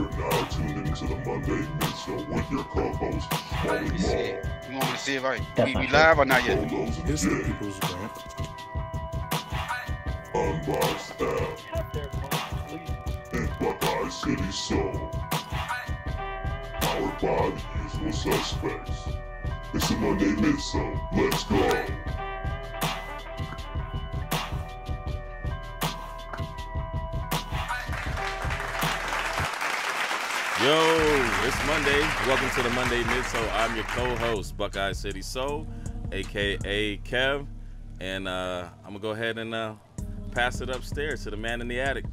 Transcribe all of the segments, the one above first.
You're now tuned into the Monday Night Show with your co-host, Molly Maul. You want me to see if we live or not yet? It's the People's Grimp. Unboxed App. And Buckeye City Soul. Powered by the usual suspects. It's the Monday Night Show. Let's go. Yo, it's Monday. Welcome to the Monday Mid-Soul. I'm your co-host, Buckeye City Soul, a.k.a. Kev. And I'm going to go ahead and pass it upstairs to the man in the attic.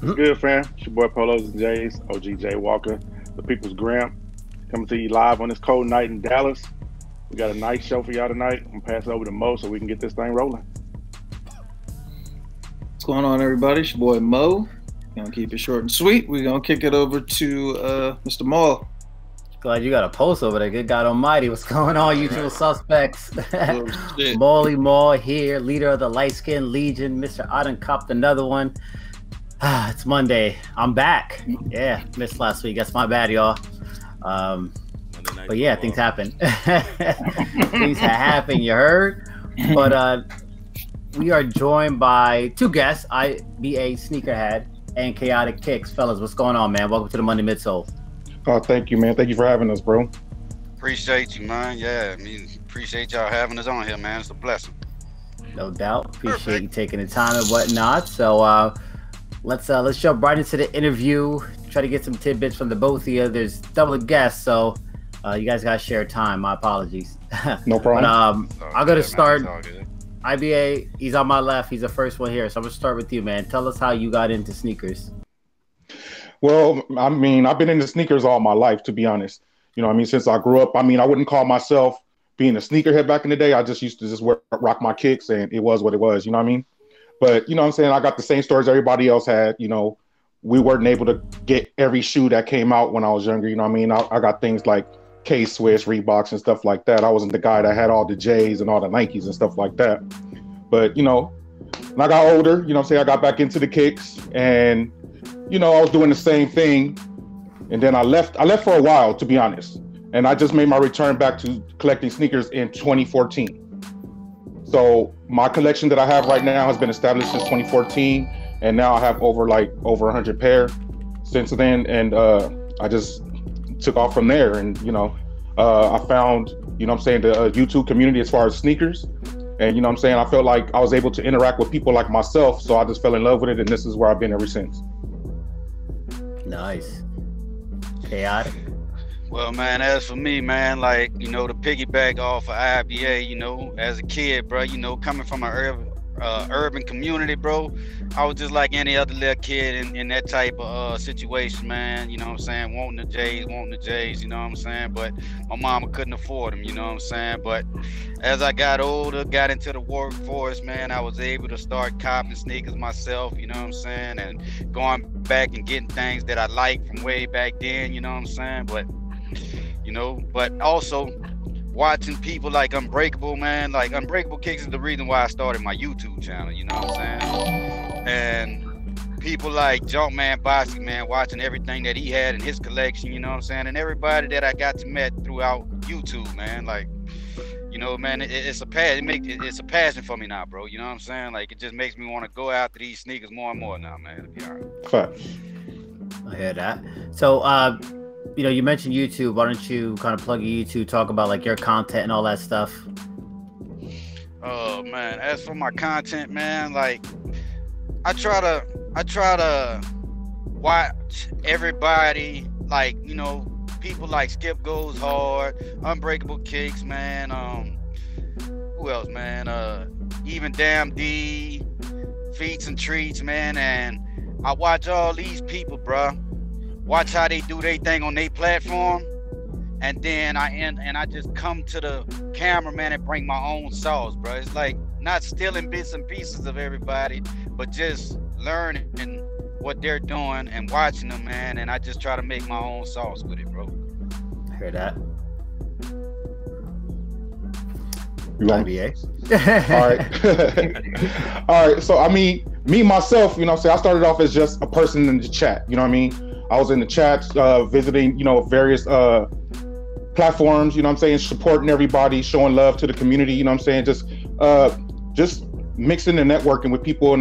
Good, fam. It's your boy, Polos and Jays, OG Jay Walker, the People's Grimp. Coming to you live on this cold night in Dallas. We got a nice show for y'all tonight. I'm going to pass it over to Mo so we can get this thing rolling. What's going on, everybody? It's your boy, Mo. Gonna keep it short and sweet. We're gonna kick it over to Mr. Maul. Glad you got a post over there. Good God Almighty, what's going on, usual suspects? Molly Maul here, leader of the Light Skin Legion. Mr. Aden copped another one. It's Monday. I'm back. Yeah, missed last week. That's my bad, y'all. But yeah, things happen. Things happen. You heard, but we are joined by two guests, IBA Sneakerhead and Kaotic Kiccs. Fellas, what's going on, man? Welcome to the Monday Mid-Soul. Oh, thank you, man. Thank you for having us, bro. Appreciate you, man. Yeah, I mean, appreciate y'all having us on here, man. It's a blessing. No doubt. Appreciate you taking the time and whatnot. So let's jump right into the interview. Try to get some tidbits from the both of you. There's double guests, so you guys got to share time. My apologies. No problem. But, I'm going to start. IBA, he's on my left. He's the first one here. So I'm going to start with you, man. Tell us how you got into sneakers. Well, I mean, I've been into sneakers all my life, to be honest. You know what I mean? Since I grew up, I mean, I wouldn't call myself being a sneakerhead back in the day. I just used to just rock my kicks, and it was what it was. You know what I mean? But, you know what I'm saying? I got the same stories everybody else had. You know, we weren't able to get every shoe that came out when I was younger. You know what I mean? I got things like K-Swiss, Reeboks, and stuff like that. I wasn't the guy that had all the J's and all the Nikes and stuff like that. But, you know, when I got older, you know what I'm saying, I got back into the kicks, and, you know, I was doing the same thing. And then I left for a while, to be honest. And I just made my return back to collecting sneakers in 2014. So my collection that I have right now has been established since 2014. And now I have over 100 pair since then. And I just took off from there, and you know I found, you know what I'm saying, the YouTube community as far as sneakers, and you know what I'm saying, I felt like I was able to interact with people like myself, so I just fell in love with it, and this is where I've been ever since. Nice. Chaotic. Well, man, as for me, man, like, you know, to piggyback off of IBA, you know, as a kid, bro, you know, coming from an urban community, bro, I was just like any other little kid in that type of situation, man, you know what I'm saying, wanting the J's, you know what I'm saying, but my mama couldn't afford them, you know what I'm saying. But as I got older, got into the workforce, man, I was able to start copping sneakers myself, you know what I'm saying, and going back and getting things that I liked from way back then, you know what I'm saying. But you know, but also watching people like Unbreakable, man, like Unbreakable Kicks is the reason why I started my YouTube channel, you know what I'm saying? And people like Jumpman Bossy, man, watching everything that he had in his collection, you know what I'm saying? And everybody that I got to met throughout YouTube, man, like, you know, man, it's a passion for me now, bro, you know what I'm saying? Like, it just makes me want to go after these sneakers more and more now, man, to be honest. I hear that. So, you know, you mentioned YouTube. Why don't you kind of plug your YouTube, talk about like your content and all that stuff? Oh man, as for my content, man, like I try to watch everybody, like, you know, people like Skip Goes Hard, Unbreakable Kicks, man. Who else, man? Even Damn D, Feats and Treats, man. And I watch all these people, bruh. Watch how they do their thing on their platform, and then I just come to the camera, man, and bring my own sauce, bro. It's like not stealing bits and pieces of everybody, but just learning what they're doing and watching them, man. And I just try to make my own sauce with it, bro. I hear that. IBA. All right. All right. So I mean, me myself, you know, so I started off as just a person in the chat. You know what I mean? I was in the chats, visiting, you know, various platforms, you know what I'm saying, supporting everybody, showing love to the community, you know what I'm saying, just mixing and networking with people in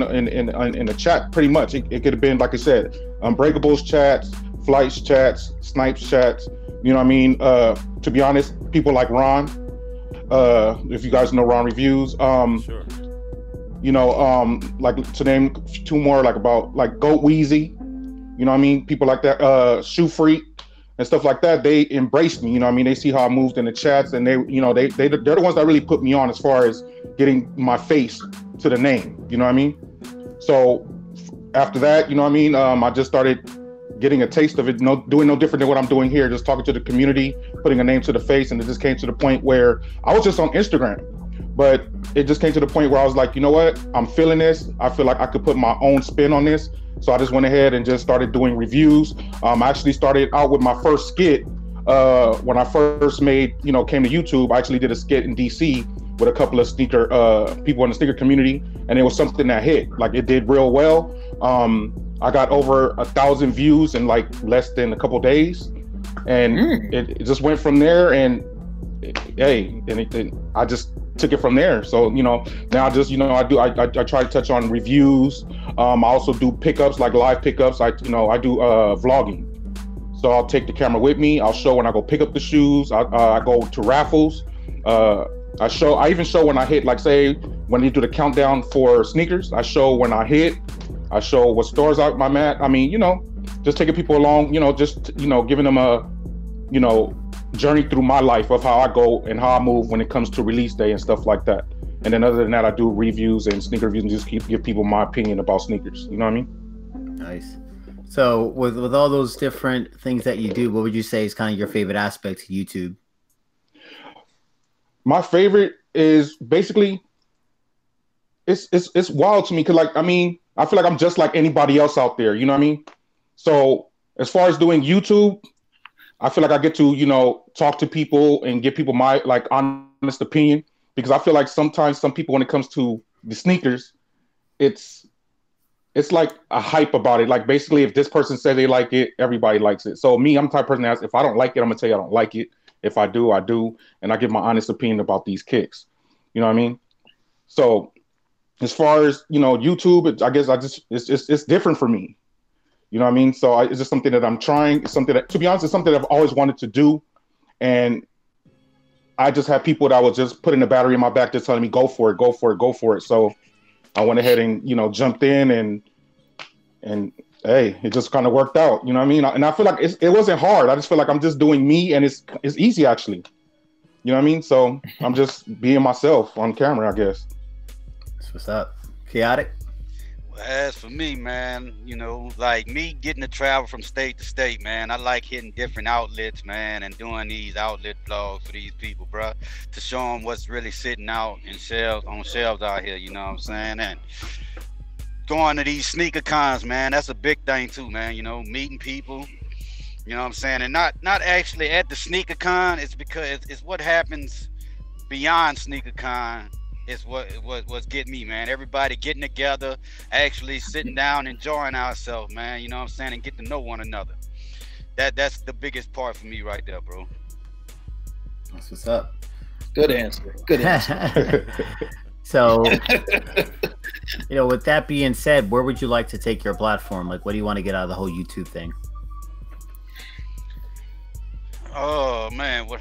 the chat, pretty much. It could have been, like I said, Unbreakables chats, Flights chats, Snipes chats, you know what I mean? To be honest, people like Ron, if you guys know Ron Reviews, sure. You know, like to name two more, like about like Goat Weezy, you know what I mean? People like that, Shoe Freak and stuff like that, they embraced me, you know what I mean? They see how I moved in the chats, and they, you know, they're the ones that really put me on as far as getting my face to the name, you know what I mean? So after that, you know what I mean? I just started getting a taste of it, doing no different than what I'm doing here, just talking to the community, putting a name to the face. And it just came to the point where I was just on Instagram, but it just came to the point where I was like, you know what, I'm feeling this. I feel like I could put my own spin on this. So I just went ahead and just started doing reviews. I actually started out with my first skit. When I first came to YouTube, I actually did a skit in DC with a couple of sneaker people in the sneaker community. And it was something that hit, like it did real well. I got over 1,000 views in like less than a couple days, and it just went from there. And I just took it from there. So now I just I try to touch on reviews. I also do pickups, like live pickups. I do vlogging. So I'll take the camera with me. I'll show when I go pick up the shoes. I go to raffles. I even show when I hit, like say when you do the countdown for sneakers. I show when I hit. I show what stores out my mat. I mean, just taking people along, giving them a, journey through my life of how I go and how I move when it comes to release day and stuff like that. And then other than that, I do reviews and sneaker reviews and just give people my opinion about sneakers. You know what I mean? Nice. So with all those different things that you do, what would you say is kind of your favorite aspect to YouTube? My favorite is basically, it's wild to me because I feel like I'm just like anybody else out there, you know what I mean? So as far as doing YouTube, I feel like I get to, talk to people and give people my like honest opinion, because I feel like sometimes some people, when it comes to the sneakers, it's like a hype about it. Like basically if this person said they like it, everybody likes it. So me, I'm the type of person that if I don't like it, I'm gonna tell you I don't like it. If I do, I do. And I give my honest opinion about these kicks, you know what I mean? So as far as, YouTube, I guess it's different for me. You know what I mean? So it's just something that I'm trying. It's something that, to be honest, it's something that I've always wanted to do. And I just had people that was just putting the battery in my back, just telling me, go for it, go for it, go for it. So I went ahead and, jumped in and hey, it just kind of worked out. You know what I mean? And I feel like it wasn't hard. I just feel like I'm just doing me, and it's easy actually. You know what I mean? So I'm just being myself on camera, I guess. What's up, Kaotic? Well, as for me, man, like me getting to travel from state to state, man, I like hitting different outlets, man, and doing these outlet vlogs for these people, bro, to show them what's really sitting out in shelves, on shelves out here, you know what I'm saying? And going to these sneaker cons, man, that's a big thing too, man, meeting people, you know what I'm saying? And not actually at the sneaker con, it's because it's what happens beyond sneaker con. It's what's getting me, man. Everybody getting together, actually sitting down, enjoying ourselves, man. You know what I'm saying? And get to know one another. That's the biggest part for me right there, bro. That's what's up. Good answer. Good answer. So, with that being said, where would you like to take your platform? Like, what do you want to get out of the whole YouTube thing? Oh, man. What?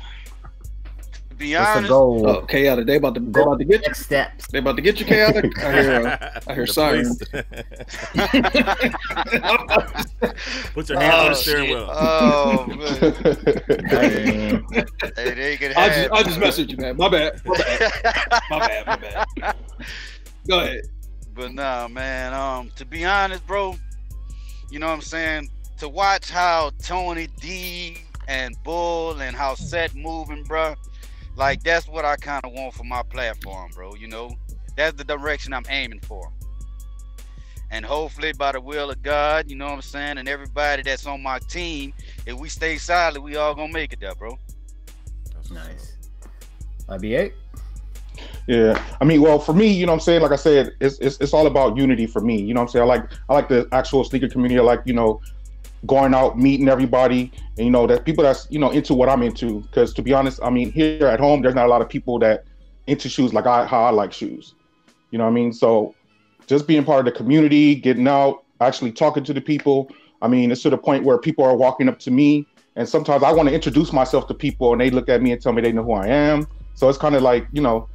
Be honest. Oh, Chaotic. They about to get you. Steps. They about to get you, Chaotic. I hear sirens. Put your hand on the steering wheel. Oh man. I just messaged you, man. My bad. Go ahead. But nah, man. To be honest, bro. You know what I'm saying? To watch how Tony D and Bull and how Seth moving, bro. Like, that's what I kind of want for my platform, bro, That's the direction I'm aiming for. And hopefully, by the will of God, and everybody that's on my team, if we stay solid, we all gonna make it there, bro. That's nice. IBA? Yeah, well, for me, like I said, it's all about unity for me, I like the actual sneaker community. I like, going out, meeting everybody, and you know, that people that's, you know, into what I'm into. Because to be honest, I mean, here at home, there's not a lot of people that into shoes like how I like shoes. You know what I mean? So just being part of the community, getting out, actually talking to the people. I mean, it's to the point where people are walking up to me, and sometimes I want to introduce myself to people, and they look at me and tell me they know who I am. So it's kind of like, you know,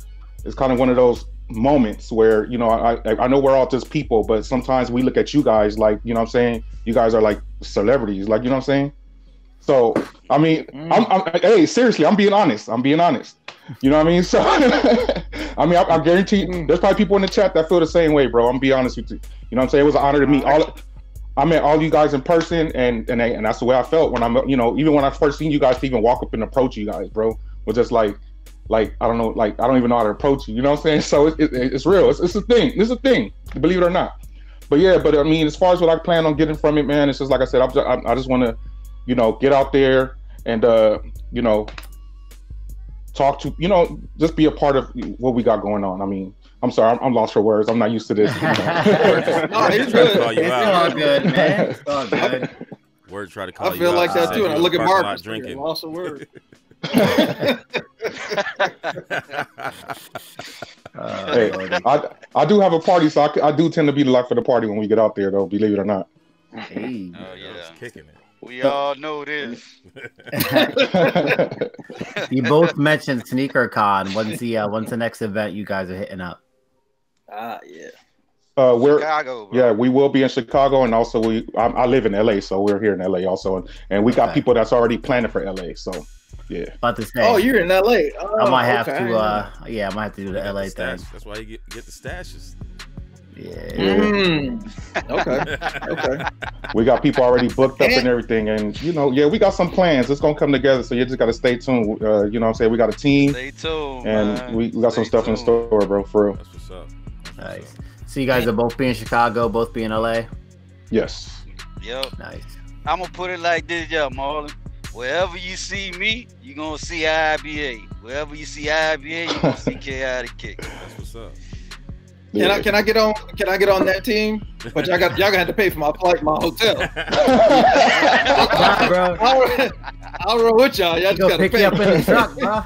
it's kind of one of those moments where, you know, I know we're all just people, but sometimes we look at you guys like, you know what I'm saying? You guys are like celebrities, like, you know what I'm saying? So, I mean, hey, seriously, I'm being honest. You know what I mean? So, I mean, I guarantee there's probably people in the chat that feel the same way, bro. I'm be honest with you. You know what I'm saying? It was an honor to meet all you guys in person, and that's the way I felt when I'm, you know, even when I first seen you guys, to even walk up and approach you guys, bro, was just like, I don't know, like, I don't even know how to approach you. You know what I'm saying? So it's real. It's a thing. It's a thing, believe it or not. But yeah, but I mean, as far as what I plan on getting from it, man, it's just like I said, I just want to, you know, get out there and, you know, talk to, you know, just be a part of what we got going on. I mean, I'm sorry, I'm lost for words. I'm not used to this. You know? No, it's good. It's all good, man. It's all good. Word try to call you out. I feel like that too, and I look at Marcus drinking. Lost a word. Hey, I do have a party, so I do tend to be the lock for the party when we get out there, though. Believe it or not. Hey, oh yeah, I was kicking it. We all know this. You both mentioned Sneaker Con. When's the next event you guys are hitting up? Yeah. We're Chicago, bro. Yeah, we will be in Chicago, and also I live in LA, so we're here in LA also, and we got people that's already planning for LA. So yeah. About to say. Oh, you're in LA. Oh, I might have to. Yeah, I might have to do the LA thing. That's why you get the stashes. Yeah. Okay. We got people already booked up and everything, and you know, yeah, we got some plans. It's gonna come together, so you just gotta stay tuned. You know what I'm saying? We got a team. Stay tuned. And we got some stuff in the store, bro, for real. That's what's up. Nice. So you guys are both be in Chicago, both be in LA? Yes. Yep. Nice. I'm gonna put it like this, yeah, Marlon. Wherever you see me, you're gonna see IBA. Wherever you see IBA, you're gonna see Kaotic Kicks. That's what's up. Yeah. Can I get on that team? But y'all gonna have to pay for my flight, my hotel. I'll roll with y'all. Y'all just gotta pick me up in the truck, bro.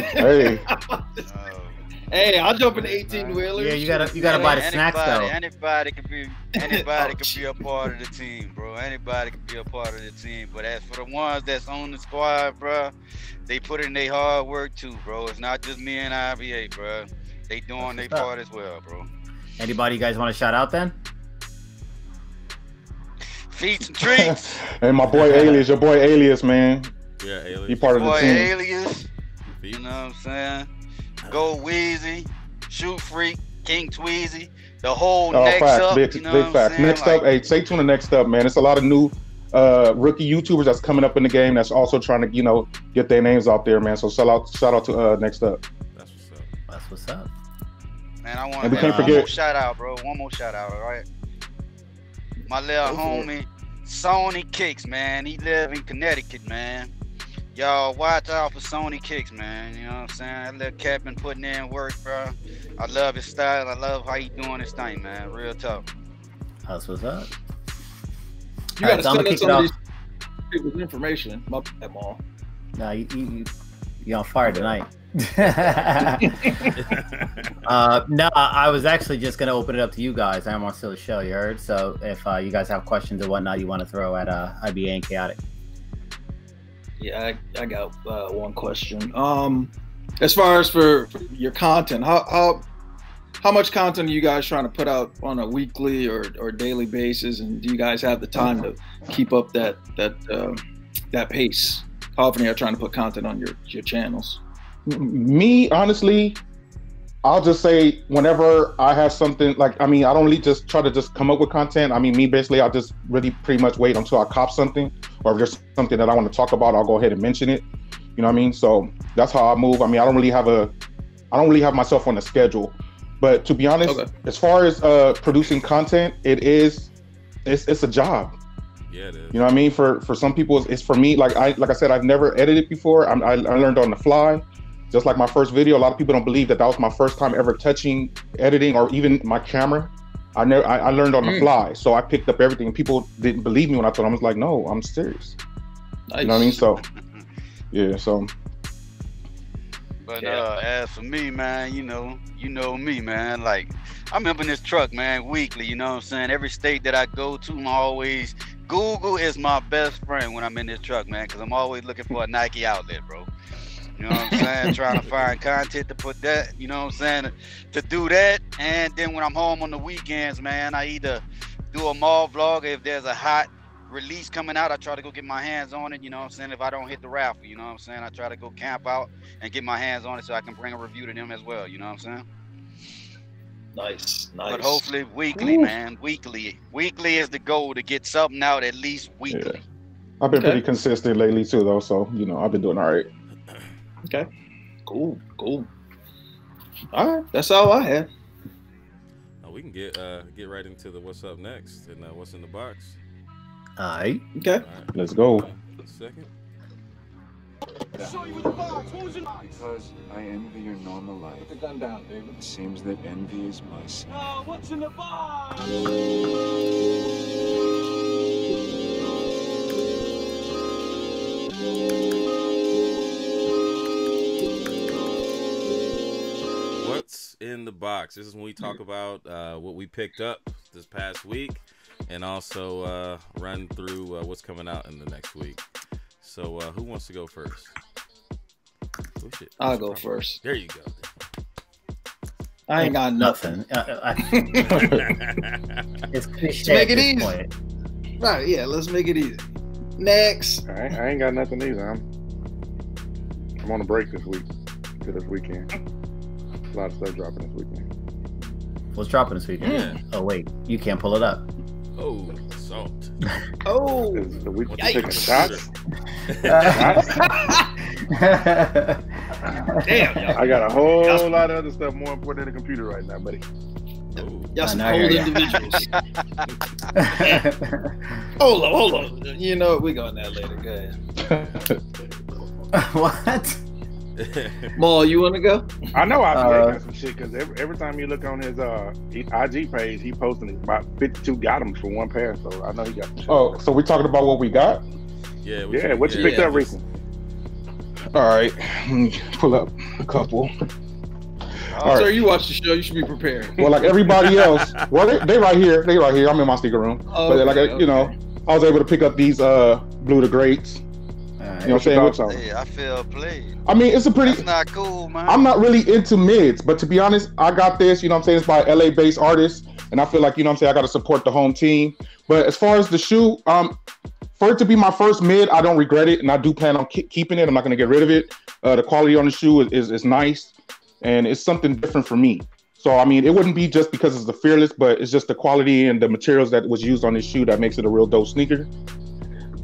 Hey. Hey, I'll jump in the 18-wheeler. Yeah, you gotta buy the snacks though. Anybody can be a part of the team, bro. Anybody can be a part of the team. But as for the ones that's on the squad, bro, they put in their hard work too, bro. It's not just me and IBA, bro. They doing their part as well, bro. Anybody you guys want to shout out then? Feats and Treats. And my boy Alias, your boy Alias, man. Yeah, Alias. He part of the team. Alias. You know what I'm saying? Goat Weezy, Shoe Freak, King Tweezy, the whole Next Up. Big, you know big facts. Next Up, hey, stay tuned to Next Up, man. It's a lot of new rookie YouTubers that's coming up in the game that's also trying to, you know, get their names out there, man. So shout out to Next Up. That's what's up. Man, I want to forget. One more shout out, all right? My little homie, Sony Kicks, man. He live in Connecticut, man. Y'all watch out for Sony Kicks, man. You know what I'm saying? That little cat been putting in work, bro. I love his style. I love how he doing his thing, man. Real tough. That's what's up. You got to send us some of these people's information. My bad, Maul. Nah, you on fire tonight. No, I was actually just gonna open it up to you guys. I'm on the show, you heard. So if you guys have questions or whatnot you want to throw at IBA and Kaotic. Yeah, I got one question. As far as for your content, how much content are you guys trying to put out on a weekly or daily basis, and do you guys have the time to keep up that pace? How often are you trying to put content on your channels? Me, honestly, I'll just say whenever I have something, like, I mean, I don't really just try to just come up with content. I mean, me, basically, I just really pretty much wait until I cop something, or if there's something that I want to talk about, I'll go ahead and mention it. You know what I mean? So that's how I move. I mean, I don't really have myself on a schedule, but to be honest, as far as producing content, it's a job. Yeah, it is. You know what I mean? For some people, it's for me, like I said, I've never edited before. I learned on the fly. Just like my first video, a lot of people don't believe that was my first time ever touching editing or even my camera. I learned on the fly, so I picked up everything. People didn't believe me when I told them. I was like, no, I'm serious. Nice. You know what I mean? So, yeah, so. But as for me, man, you know me, man. Like, I'm up in this truck, man, weekly, you know what I'm saying? Every state that I go to, I'm always, Google is my best friend when I'm in this truck, man, because I'm always looking for a Nike outlet, bro. You know what I'm saying? Trying to find content to put that, you know what I'm saying, to do that. And then when I'm home on the weekends, man, I either do a mall vlog. If there's a hot release coming out, I try to go get my hands on it. You know what I'm saying? If I don't hit the raffle, you know what I'm saying? I try to go camp out and get my hands on it so I can bring a review to them as well. You know what I'm saying? Nice, nice. But hopefully weekly, man, weekly. Weekly is the goal, to get something out at least weekly. Yeah. I've been pretty consistent lately too, though. So, you know, I've been doing all right. Okay, cool, cool. All right, that's all I have. Now we can get right into the what's up next and what's in the box. All right, okay, all right. Let's go. A second. Yeah. Show you the box. What was in the box? Because I envy your normal life. Put the gun down, David. It seems that envy is my sin. Oh, what's in the box? What's in the box? This is when we talk about what we picked up this past week, and also run through what's coming out in the next week. So who wants to go first? Oh, shit. I'll go first. There you go. I ain't got nothing. It's cliche. Make it easy. Point. Right, yeah, let's make it easy. Next. I ain't got nothing either. I'm on a break this week, to this weekend. A lot of stuff dropping this weekend. What's dropping this weekend? Yeah. Oh wait, you can't pull it up. Oh, salt. Oh, the week taking shots. Damn, y'all. I got a whole lot of other stuff more important than the computer right now, buddy. Y'all some old individuals. Hold on. You know we going there later, guys. What? Maul, you want to go? I know I've got some shit, because every time you look on his IG page, he posting about 52 got him for one pair, so I know he got some shit. Oh, so we're talking about what we got? Yeah. What you picked up recently? All right. Let me pull up a couple. All right. Sir, you watch the show. You should be prepared. Well, like everybody else. Well, they right here. They right here. I'm in my sneaker room. Oh, but you know, I was able to pick up these Blue the Greats. You know what I'm saying? Yeah, I feel played. I mean, it's a pretty... That's not cool, man. I'm not really into mids, but to be honest, I got this, you know what I'm saying? It's by LA-based artists, and I feel like, you know what I'm saying, I got to support the home team. But as far as the shoe, for it to be my first mid, I don't regret it, and I do plan on keeping it. I'm not going to get rid of it. The quality on the shoe is nice, and it's something different for me. So, I mean, it wouldn't be just because it's the Fearless, but it's just the quality and the materials that was used on this shoe that makes it a real dope sneaker.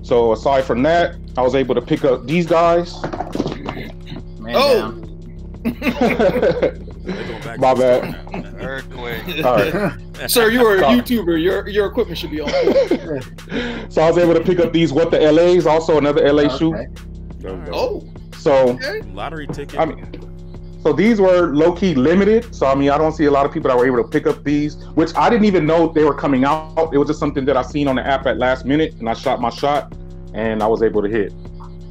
So aside from that, I was able to pick up these guys. Man, oh, my bad. Earthquake. All right, sir, you are a YouTuber. Your equipment should be on. So I was able to pick up these What the LAs, also another LA shoe. Right. Oh, so lottery ticket. I mean, so these were low key limited. So I mean, I don't see a lot of people that were able to pick up these, which I didn't even know they were coming out. It was just something that I seen on the app at last minute, and I shot my shot. And I was able to hit.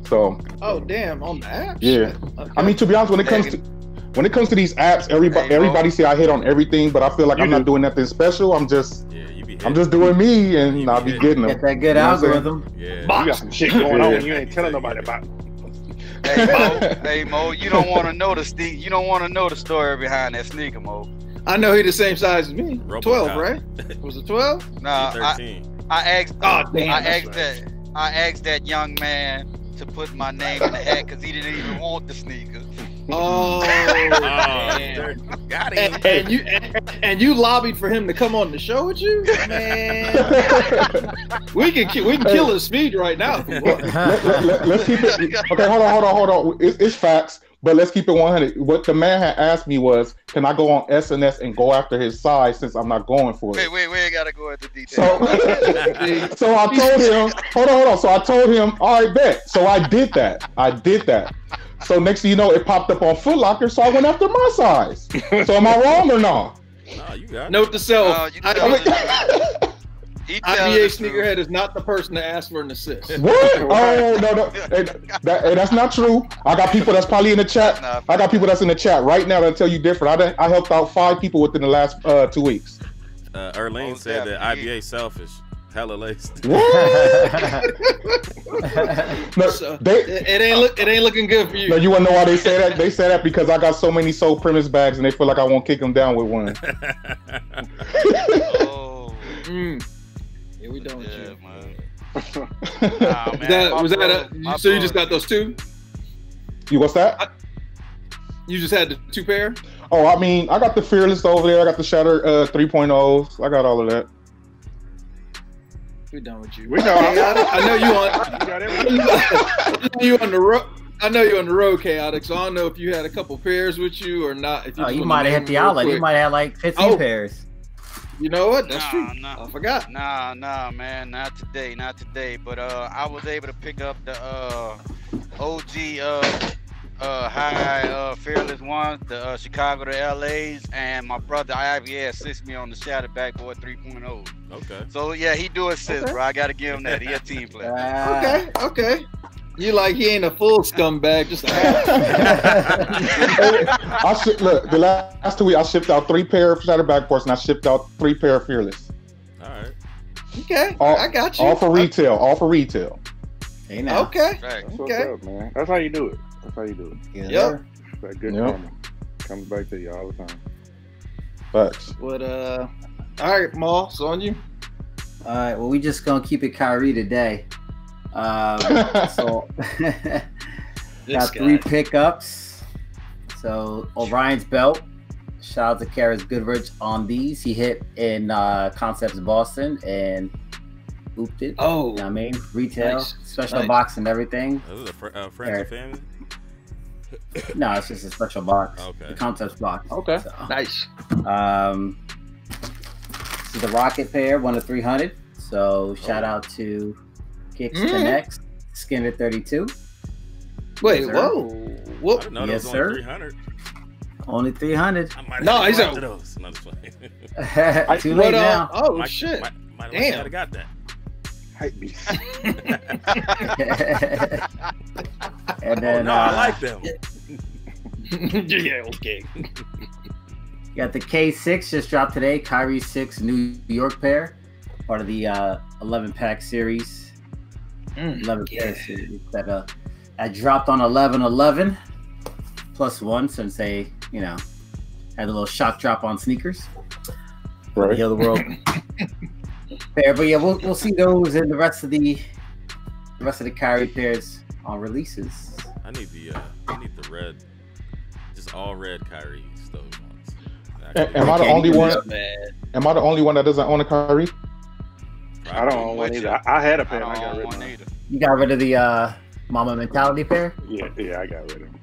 So. Oh damn! On the app. Yeah. Okay. I mean, to be honest, when it comes to these apps, everybody say I hit on everything, but I feel like I'm not doing nothing special. I'm just doing me, and I'll be getting them. Get that good algorithm. Yeah. You got some shit going on, and you ain't telling nobody about it. Hey Mo, you don't want to know the story behind that sneaker, Mo. I know he the same size as me. 12, right? Was it 12? Nah, 13. I asked that young man to put my name in the hat because he didn't even want the sneaker. Oh, man. Got him. And you lobbied for him to come on the show with you, man. we can kill his speed right now. Let's keep it. Okay, hold on. It's facts, but let's keep it 100. What the man had asked me was, can I go on SNS and go after his size since I'm not going for it? Wait, gotta go into detail. So I told him, hold on. So I told him, all right, bet. So I did that. So next thing you know, it popped up on Foot Locker, so I went after my size. So am I wrong or not? Nah, you got it. Note to self. IBA sneakerhead is not the person to ask for an assist. What? Oh, no, no. Hey, that's not true. I got people that's probably in the chat. I got people that's in the chat right now that tell you different. I helped out 5 people within the last 2 weeks. Erlene said that IBA selfish. Hella laced. No, it ain't looking good for you. No, you wanna know why they say that? They say that because I got so many Soul Premise bags and they feel like I won't kick them down with one. Oh. Mm. Yeah, we don't. Yeah, man. Nah, man. So you just got those 2? You what's that? You just had the 2 pair? Oh, I mean, I got the Fearless over there. I got the Shatter 3.0s. I got all of that. We're done with you. We know. I know you on. You on the road. I know you're on the road, Kaotic. So I don't know if you had a couple pairs with you or not. If you, you might have hit the outlet. Quick. You might have like 15 pairs. You know what? That's true. Nah. I forgot. Nah, man. Not today. Not today. But I was able to pick up the OG high Fearless ones, the Chicago to LA's, and my brother IVA assists me on the Shadow Backboard 3.0. Okay. So yeah, he do assist, bro. I gotta give him that. He a team player. Okay. You like he ain't a full scumbag, just. I should, look, the last 2 weeks I shipped out 3 pair of Shadow Backboards and I shipped out 3 pair of Fearless. All right. Okay. I got you. All for retail. All for retail. Hey, now. Okay. That's what's up, man. That's how you do it. That's how you do it. Yeah. Yep. That good karma comes back to you all the time. Facts. But all right, Maul, it's on you. All right. Well, we just gonna keep it Kyrie today. So got 3 pickups. So Orion's belt. Shout out to Karis Goodrich on these. He hit in Concepts Boston and ooped it. Oh, you know what I mean, retail, nice. Special box and everything. This is a friends and family. No, it's just a special box. Okay. The Concepts box. Okay. So, nice. This is the Rocket pair, 1 of 300. So shout out to Kicks the Next, Skin at 32. Wait, whoa. I didn't know that was only 300. Only 300. No, he's out. Too late now. Oh, shit. Might have got that. Hype beast. And then I like them. Yeah, okay. Got the K6 just dropped today. Kyrie 6 New York pair, part of the 11-pack series. 11-pack series that I dropped on 11/11 +1 since they, you know, had a little shock drop on sneakers. Right. Heal the World. Fair, but yeah, we'll see those and the rest of the Kyrie pairs on releases. I need the red, just all red Kyries, those ones. Am I the only one? Am I the only one that doesn't own a Kyrie? I don't own one either. I had a pair. I got rid of one. You got rid of the Mama Mentality pair? Yeah, I got rid of them.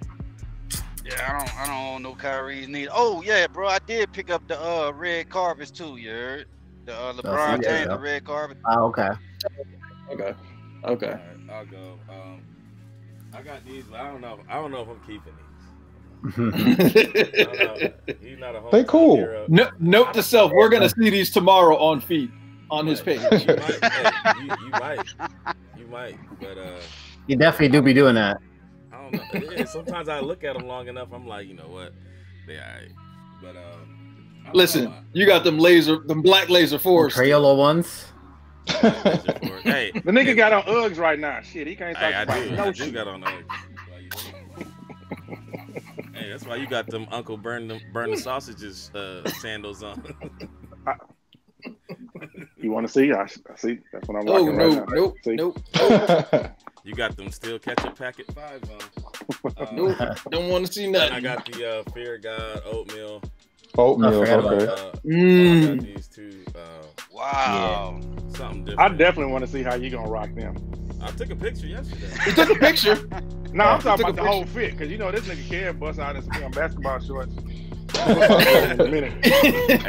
Yeah, I don't own no Kyries neither. Oh yeah, bro, I did pick up the red Carvins too. You heard? The LeBron James, the red Carvin. Oh, okay. Right, I'll go. I got these, but I don't know if I'm keeping these. He's not a whole. They cool. Hero. No, note to self: we're gonna see these tomorrow on feed on his page. You might, you might, but you definitely do be doing that. I don't know. Yeah, sometimes I look at them long enough. I'm like, you know what? They alright, but. Listen, you got them black laser force. Crayola ones. Hey, the nigga got on Uggs right now. Shit, he can't talk about it. I do got on Uggs. Hey, that's why you got them Uncle Burn the Sausages sandals on. You want to see? I see. That's what I'm rocking right now. Nope. You got them Steel Ketchup Packet 5s on. Nope, don't want to see nothing. I got the Fear God oatmeal. Oatmeal, okay. I got these two. Wow. Yeah. Something different. I definitely want to see how you're going to rock them. I took a picture yesterday. You took a picture? No, I'm talking about the whole fit, because you know this nigga can bust out his basketball shorts. Hey,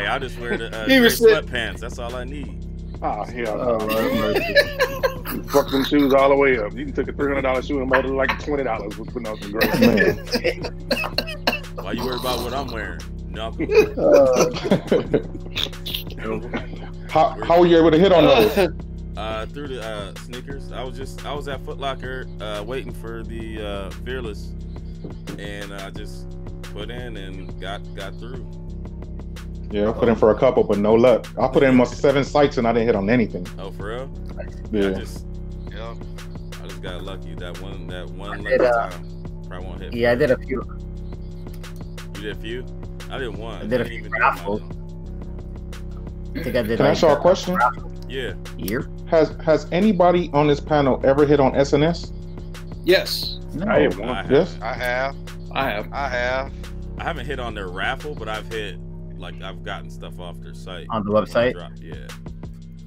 I just wear the sweatpants. That's all I need. Oh, hell no. Fuck them shoes all the way up. You can take a $300 shoe and mold it like $20 with putting on some great pants. Why you worry about what I'm wearing? nothing. How were you able to hit on those? Through the sneakers. I was at Foot Locker waiting for the Fearless, and I just put in and got through. Yeah, I put in for a couple, but no luck. I put in almost 7 sites and I didn't hit on anything. Oh, for real? Yeah. I just got lucky that one lucky time. Probably won't hit. Yeah, I did a few. You did a few? I did one. I did a few raffles. I think I did. Can I ask y'all a question? Yeah. Here. Has anybody on this panel ever hit on SNS? Yes. No. I have. Yes. I have. I haven't hit on their raffle, but I've hit, like, I've gotten stuff off their site. On the website? Yeah.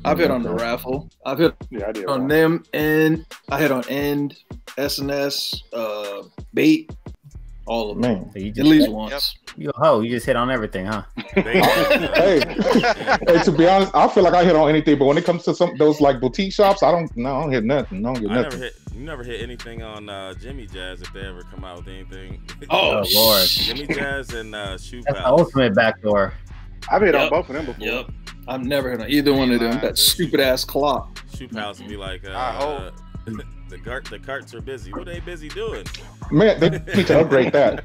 I've hit on the raffle. I've hit on them, and I hit on End, SNS, Bait, all of them. So at least once. Yep. You just hit on everything, huh? hey, to be honest, I feel like I hit on anything, but when it comes to those like boutique shops, I don't hit nothing. I don't get nothing. You never hit anything on Jimmy Jazz if they ever come out with anything. Oh, Lord. Jimmy Jazz and Shoe Palace. That's the ultimate backdoor. I've hit on both of them before. Yep. I've never hit on either one of them. That stupid ass clock. Shoe Palace would be like, the carts are busy. What are they busy doing? Man, they need to upgrade that.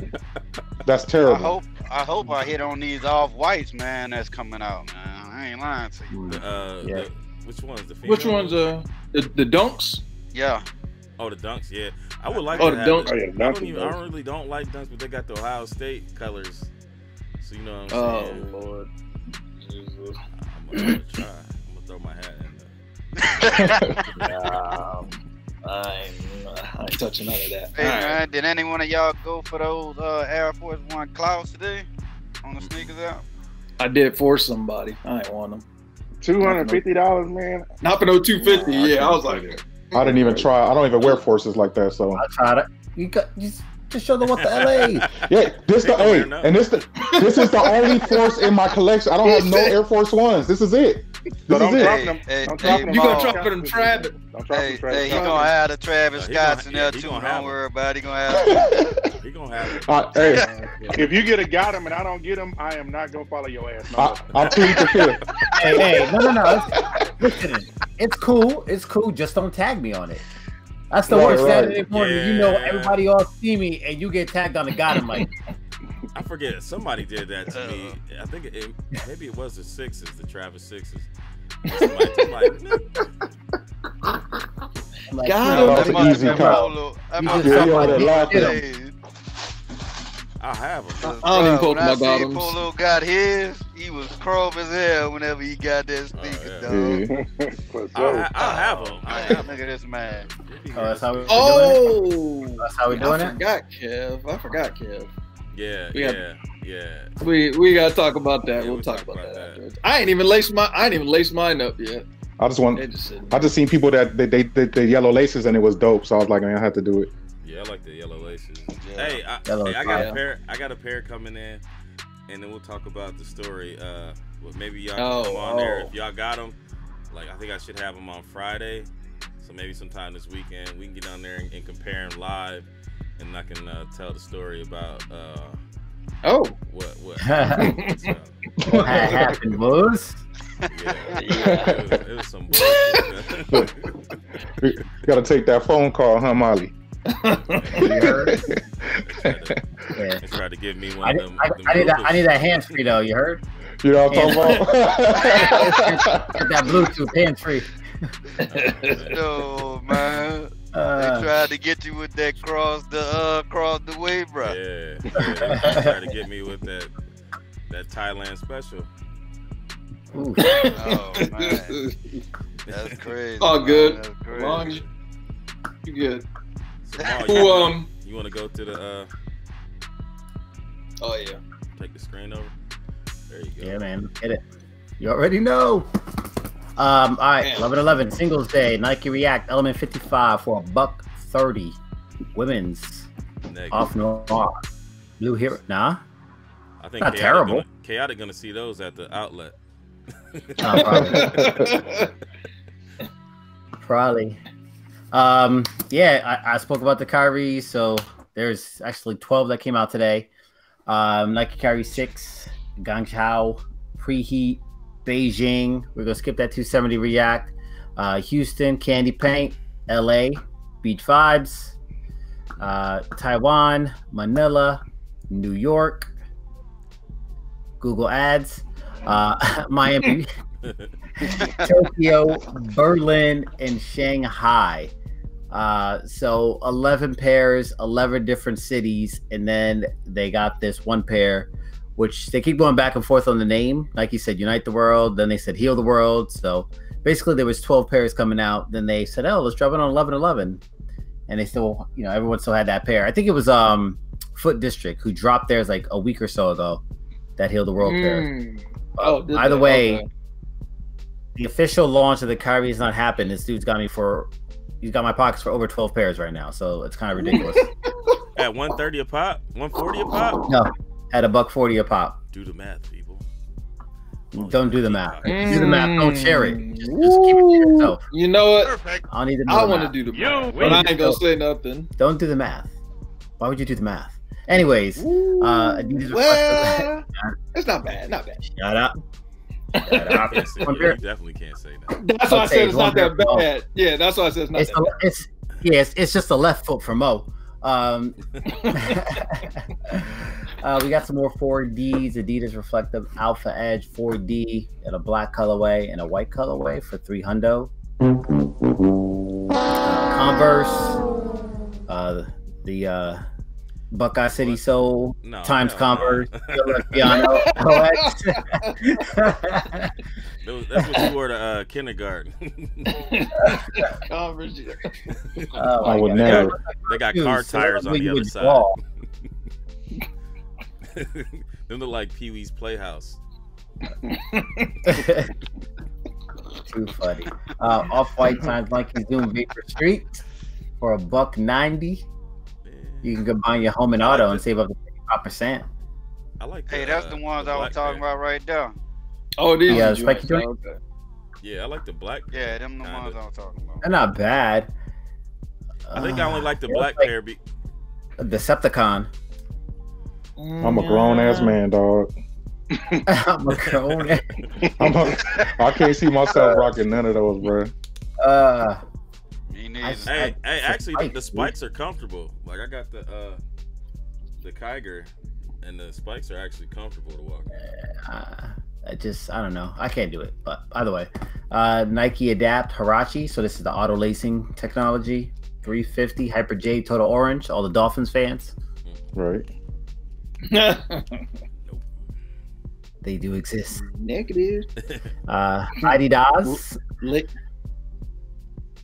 That's terrible. I hope I hit on these Off-Whites, man, that's coming out, man. I ain't lying to you. Which one's the female? Which one's the Dunks? Yeah. Oh, the Dunks, yeah. I would like to have Dunks. Oh, yeah, the Dunks. I really don't like Dunks, but they got the Ohio State colors. So you know what I'm saying? Oh, Lord. I'm going to try. I'm going to throw my hat in there. I ain't touching none of that. Hey, man, did any one of y'all go for those Air Force 1 clouds today on the sneakers out? I did for somebody. I ain't want them. $250, man. Not for no $250. Yeah, I was like, I didn't even try. I don't even wear forces like that. So I tried it. Just show them what the LA. Yeah, this the A, and this is the only force in my collection. I don't have no Air Force 1s. This is it. So don't drop them. You gonna drop them, Travis? Hey, he gonna have the Travis Scott's in there too. Don't worry about it. He gonna have. He gonna have. Hey, if you get a got him and I don't get him, I am not gonna follow your ass. I'm too eager. Hey, no. Listen, it's cool. It's cool. Just don't tag me on it. That's the worst Saturday morning. Yeah. You know, everybody all see me and you get tagged on the got him mic. I forget, somebody did that to me. I think maybe it was the Sixers, the Travis Sixers. Like, God, you know, that's an easy call. I have him. I don't even poke my bottoms. Polo got his. He was chrome as hell whenever he got that sneaker, dog. I have him. Look at this man. That's how we doing it. That's how we doing it. I forgot, Kev. Yeah. We gotta talk about that. We'll talk about that. I ain't even laced mine up yet. I just seen people that they did the yellow laces and it was dope. So I was like, man, I have to do it. Yeah, I like the yellow laces. Yeah. Hey, I got a pair. I got a pair coming in, and then we'll talk about the story. Well, maybe y'all come on there if y'all got them. Like, I think I should have them on Friday. So maybe sometime this weekend we can get on there and compare them live. And I can tell the story about what happened. What happened, boys? Yeah, it was some bullshit. You gotta take that phone call, huh, Molly? Try to give me one of them. I need that hands free though. You heard? You know what I'm talking about? Get that Bluetooth hands free. No, man. They tried to get you with that cross the way, bro. Yeah, they tried to get me with that Thailand special. Ooh. Oh man, that's crazy. All good. That's crazy. Long, you good? So, you want to go to the? Oh yeah. Take the screen over. There you go. Yeah, man, get it. You already know. All right, 11/11 Singles Day, Nike React Element 55 for $130, women's off noir blue hero. Nah, I think not terrible. Chaotic gonna see those at the outlet. Probably. I spoke about the Kyrie, so there's actually 12 that came out today. Nike Kyrie 6, Guangzhou, Preheat, Beijing. We're going to skip that 270 React. Houston, Candy Paint, LA, Beach Vibes, Taiwan, Manila, New York, Google Ads, Miami, Tokyo, Berlin, and Shanghai. So 11 pairs, 11 different cities, and then they got this one pair, which they keep going back and forth on the name. Nike said Unite the World, then they said Heal the World. So basically there was 12 pairs coming out. Then they said, oh, let's drop it on 11-11. And they still, you know, everyone still had that pair. I think it was Foot District who dropped theirs like a week or so ago, that Heal the World pair. Either way, the official launch of the Kyrie has not happened. This dude's got me for... He's got my pockets for over 12 pairs right now, so it's kind of ridiculous. At 130 a pop, 140 a pop. No, at $1.40 a pop. Do the math, people. Don't do the math. Do the math. Don't share it. Just keep it to yourself. You know what? Perfect. I need to. I want to do the math, but I ain't gonna say nothing. Don't do the math. Why would you do the math? Anyways, well, it's not bad. Not bad. Shut up. You definitely can't say that. That's why I said it's not that bad. Yeah, that's why I said it's not that bad. It's just a left foot for Mo. We got some more 4Ds, Adidas Reflective Alpha Edge 4D in a black colorway and a white colorway for $300. Converse, the Buckeye City Soul, Converse. That's what you wore to kindergarten. Converse. Oh, I would never. They got car tires on the other side. Them look like Pee Wee's Playhouse. Too funny. Off-White times Nike Zoom Vapor Street for $1.90. You can combine your home and auto and save up to 55%. I like that. Hey, that's the ones I was talking about right there. Oh, these are spiky joints. Yeah, I like the black. Yeah, them the ones I was talking about. They're not bad. I think I only like the black pair. Decepticon. I'm a grown ass man, dog. I'm a grown ass. I can't see myself rocking none of those, bro. Hey, actually, the spikes are comfortable. Like I got the Kyger, and the spikes are actually comfortable to walk. I don't know. I can't do it. But either way, Nike Adapt Huarache. So this is the auto lacing technology. 350 Hyper J Total Orange. All the Dolphins fans. Right. They do exist. Negative. Adidas.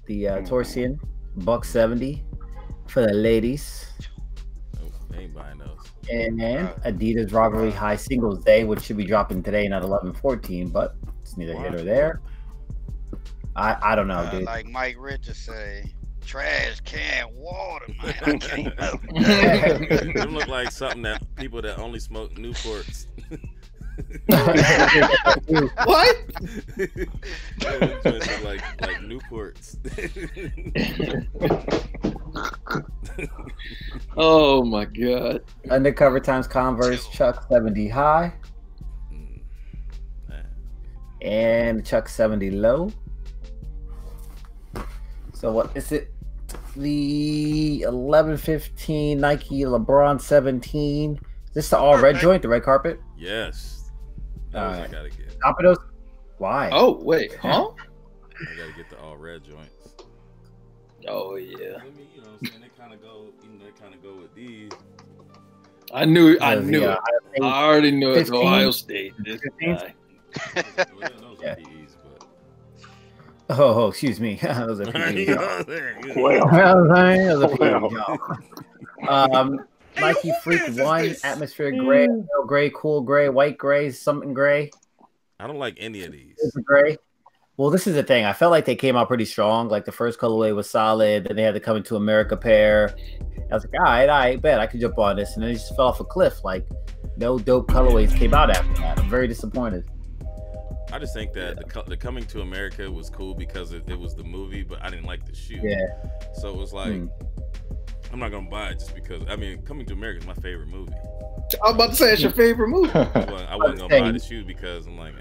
The Torsion $1.70 for the ladies. Oh, they ain't buying those. And then Adidas Robbery High Singles Day, which should be dropping today, not 11-14, but it's neither here nor there. I don't know, dude. Like Mike Richards say, trash can water, man. I can't help it. Them look like something that people that only smoke Newports. What? like Newports. Oh my god. Undercover times Converse Chuck 70 high and Chuck 70 low. So what is it? The 11-15 Nike LeBron 17. Is this the all red joint, the red carpet? Yes. I gotta get. Those? Why? Oh wait, huh? I gotta get the all red joints. Oh yeah. I mean, you know, what I'm saying, they kind of go with these. I knew. It. I already knew it's Ohio State. This guy. Yeah. PEs, but... Oh, excuse me. Those are PEs. Nike Freak 1, Atmosphere Gray, Real Gray, Cool Gray, White Gray, Something Gray. I don't like any of these. Gray. Well, this is the thing. I felt like they came out pretty strong. Like the first colorway was solid. Then they had the Coming to America pair. I was like, all right, bet I could jump on this. And then it just fell off a cliff. Like no dope colorways came out after that. I'm very disappointed. I just think that the Coming to America was cool because it was the movie, but I didn't like the shoe. Yeah. So it was like... I'm not gonna buy it just because. I mean, Coming to America is my favorite movie. I'm about to say it's your favorite move. I wasn't gonna buy the shoe because I'm like, eh.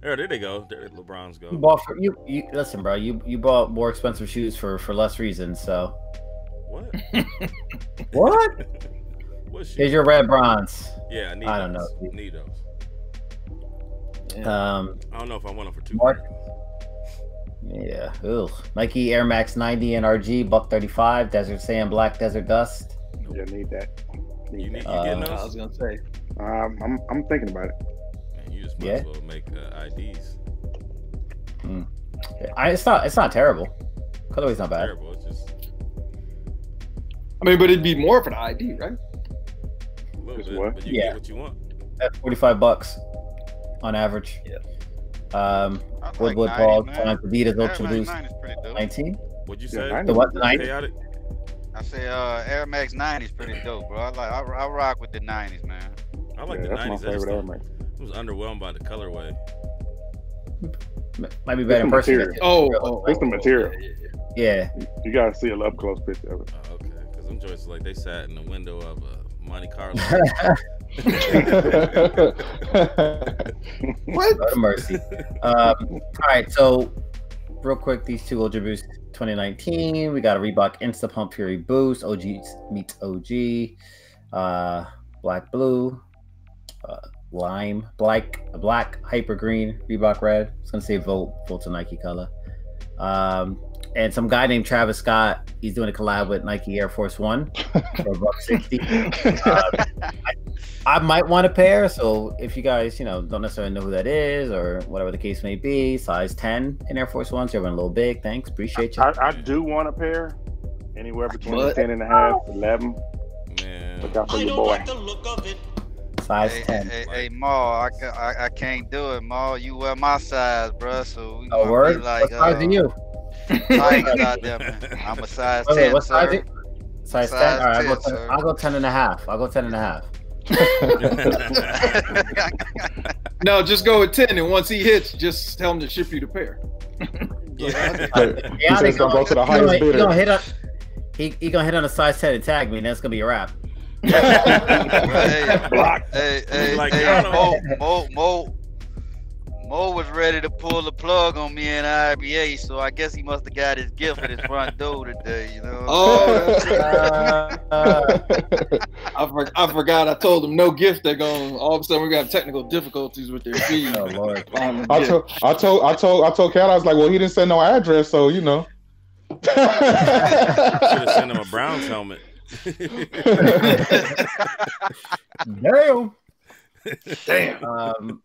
There they go. There LeBron's go. You bought for, you listen, bro. You bought more expensive shoes for less reasons. So what? What? What shoe? Here's your red bronze. Yeah, I need. I don't know. Need those. Yeah. I don't know if I want them for $2. Yeah. Ooh. Nike Air Max 90 NRG, $135. Desert Sand Black, Desert Dust. You need that. You getting those? I was gonna say. I'm thinking about it. Man, you just might as well make IDs. Mm. It's not terrible. Colorway's not bad. Terrible. It's just. I mean, but it'd be more for the ID, right? A little bit, what? But you get what you want. At $45 on average. Yeah. Woodwood Ball, Adidas Ultra Boost, 19. What'd you say? Yeah, the what? 90? I say Air Max 90 is pretty dope, bro. I rock with the 90s, man. I like the 90s. That's my favorite Air Max. I was underwhelmed by the colorway. Might be better in person. Oh, it's the material. Yeah. You gotta see an up close picture of it. Oh, okay, because them joints like they sat in the window of a Monte Carlo. What? Lord of mercy. All right, so real quick, these two Ultra Boost 2019. We got a Reebok Insta Pump Fury Boost. OG meets OG. Black Blue. Lime. Black Hyper Green. Reebok Red. It's gonna say Volta Nike color. And some guy named Travis Scott. He's doing a collab with Nike Air Force One for $160. I might want a pair, so if you guys, you know, don't necessarily know who that is or whatever the case may be, size 10 in Air Force Ones, you're running a little big. Thanks, appreciate you. I do want a pair, anywhere between 10 and a half, 11. Man, look out for your boy. Like the look of it. Size 10. Hey, Maul, I can't do it, Maul. You wear my size, bro. So we gonna be like, what size are you? I'm a size 10. What size? Size 10. All right, I'll go 10 and a half. I'll go 10 and a half. No, just go with 10, and once he hits, just tell him to ship you the pair. Yeah, he's gonna go to the highest bidder. He gonna hit on a size 10 and tag me, and that's gonna be a wrap. Mo was ready to pull the plug on me in IBA, so I guess he must have got his gift at his front door today, you know? Oh, I forgot. I told him no gift. They're going, all of a sudden, we're going to have technical difficulties with their feed. Oh, Lord. I told Cal, I was like, well, he didn't send no address, so, you know. I should have sent him a Browns helmet. Damn. Damn.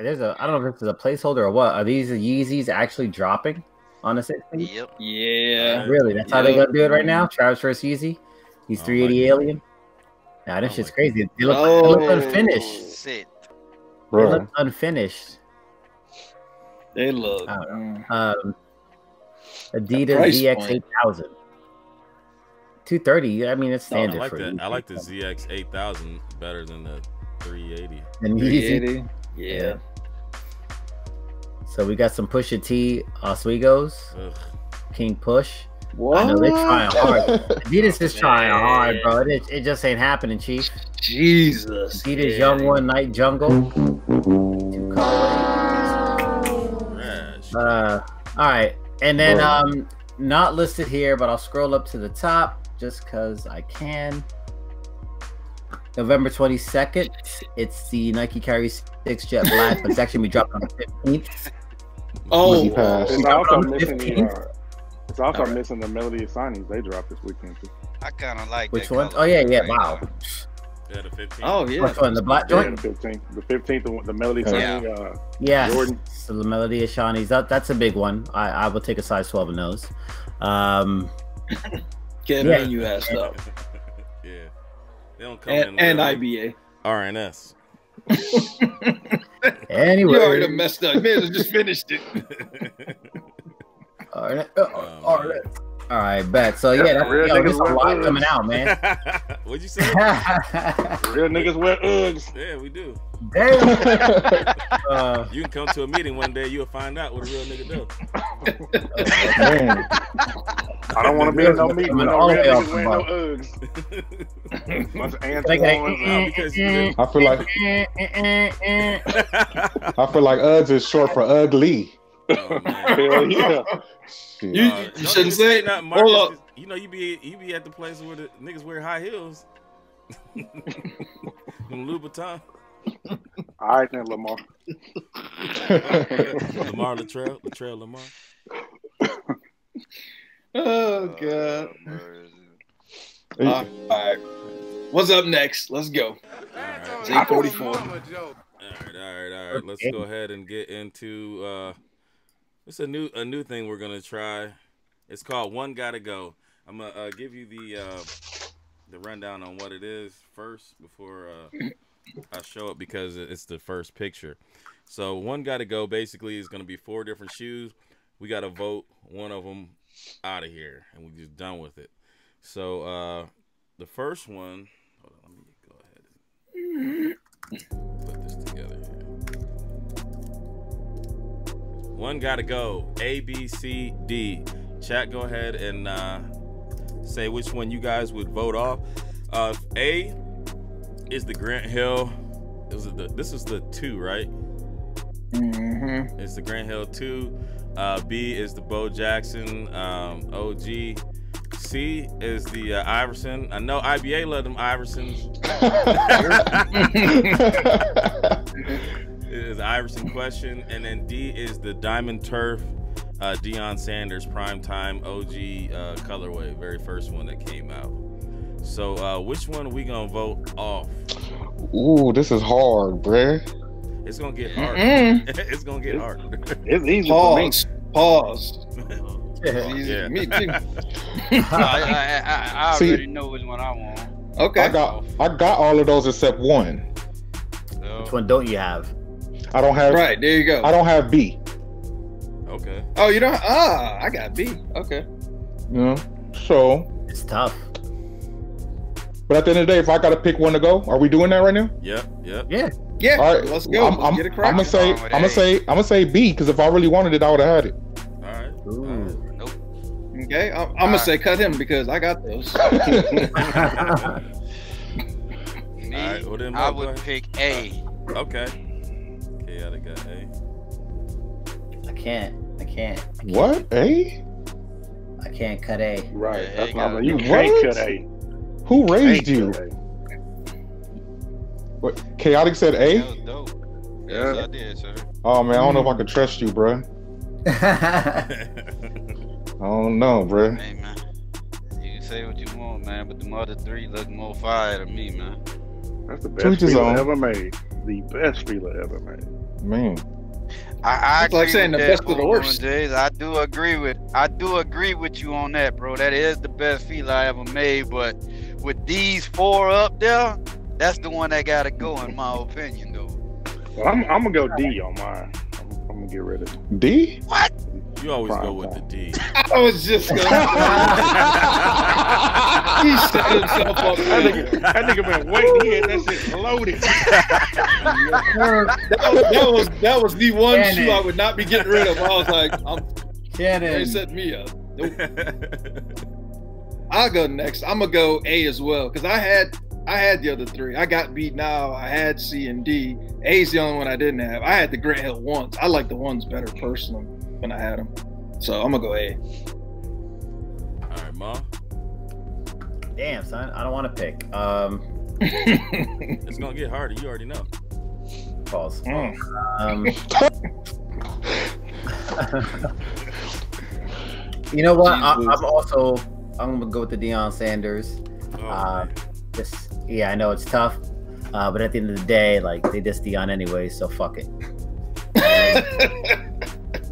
I don't know if this is a placeholder or what. Are these Yeezys actually dropping on the 16th? Yep. Yeah. Really? That's how they're gonna do it right now. Travis vs. Yeezy. He's 380 alien. Nah, this shit's crazy. They look, they look unfinished. Shit. Bro. They look unfinished. They look. Adidas ZX 8000. 230. I mean, it's standard. I like the ZX 8000 better than the 380. And 380. Yeah. So we got some Pusha T Oswego's. King Push. What? I know they're trying hard. Adidas is trying hard, bro. It just ain't happening, Chief. Jesus. Adidas Young One Night Jungle. All right. And then not listed here, but I'll scroll up to the top just because I can. November 22nd, it's the Nike Kyrie 6 Jet Black, but it's actually going to be dropped on the 15th. Oh, it's also missing the Melody Ashani's. They dropped this weekend, too. I kind of like which one? Oh, yeah, wow. Yeah, the 15th. Oh, yeah. Which one, the black joint? Yeah, the 15th. The 15th, the Melody Ashani. Yeah. Jordan. So the Melody Ashani's, that's a big one. I will take a size 12 in those. Get you ass up. Yeah. They don't come and IBA. RNS. Anyway. You already messed up. Man, just finished it. All right. All right, bet. So, yeah, that's there's a lot coming out, man. What'd you say? Real niggas wear Uggs. Yeah, we do. Damn. You can come to a meeting one day, you'll find out what a real nigga does. I don't want to be in no meeting with all niggas wearing no Uggs. Bunch of Antons. I feel like Uggs is short for ugly. Oh, hell yeah. You shouldn't say it. Hold up. You know you be at the place where the niggas wear high heels. Louboutin. All right then, Lamar. Lamar Latrell, Latrell Lamar. Oh God! All right, what's up next? Let's go. J44. All right. Let's go ahead and get into it's a new thing we're gonna try. It's called One Gotta Go. I'm gonna give you the rundown on what it is first before I show it because it's the first picture. So One Gotta Go basically is gonna be 4 different shoes. We gotta vote one of them out of here, and we just done with it. So the first one, hold on, let me go ahead and put this together here. One Gotta Go, A, B, C, D. Chat, go ahead and say which one you guys would vote off. A is the Grant Hill. This is the 2, right? Mm-hmm. It's the Grant Hill 2. B is the Bo Jackson, OG. C is the Iverson. I know IBA loved them Iversons. It is Iverson question. And then D is the Diamond Turf, Deion Sanders, Primetime, OG colorway, very first one that came out. So which one are we going to vote off? Ooh, this is hard, bruh. It's gonna get hard. It's gonna get hard. It's easy. Pause. Pause. Yeah. Me too. I already know which one I want. Okay. I got all of those except one. So, which one don't you have? I don't have. Right there you go. I don't have B. Okay. Oh, you don't. Ah, I got B. Okay. Yeah. So it's tough. But at the end of the day, if I gotta pick one to go, are we doing that right now? Yeah. Yeah, all right. Let's go. I'm gonna say B because if I really wanted it, I would have had it. All right. Nope. Okay. I'm gonna say cut him because I got those. Me, all right, well then, I would pick A. Okay. Yeah, they got A. I can't. What A? I can't cut A. Right. Yeah, that's not you can't cut A. Who raised you? What, Kaotic said A? That was dope. Yeah. Yes, I did, sir. Oh, man, I don't know if I could trust you, bro. I don't know, bro. Hey, man. You can say what you want, man, but the other 3 look more fire to me, man. That's the best feel ever made. The best feel ever made. Man. I agree like saying the best of the worst. Jays, I do agree with you on that, bro. That is the best feel I ever made, but with these 4 up there, that's the one that gotta go, in my opinion, though. Well, I'm gonna go D on mine. I'm gonna get rid of D. What? You always Prime go with time. The D. I was just gonna. He set himself up. That nigga been waiting here. That shit loaded. that was the one Cannon. Shoe I would not be getting rid of. I was like, they set me up. Nope. I'll go next. I'm gonna go A as well because I had the other 3. I got B now. I had C and D. A's the only one I didn't have. I had the Grant Hill ones. I like the ones better personally when I had them. So I'm gonna go A. All right, Ma. Damn, son, I don't want to pick. It's gonna get harder. You already know. Pause. You know what? I'm gonna go with the Deion Sanders. Oh, yeah, I know it's tough, but at the end of the day, like they diss Deion anyway, so fuck it.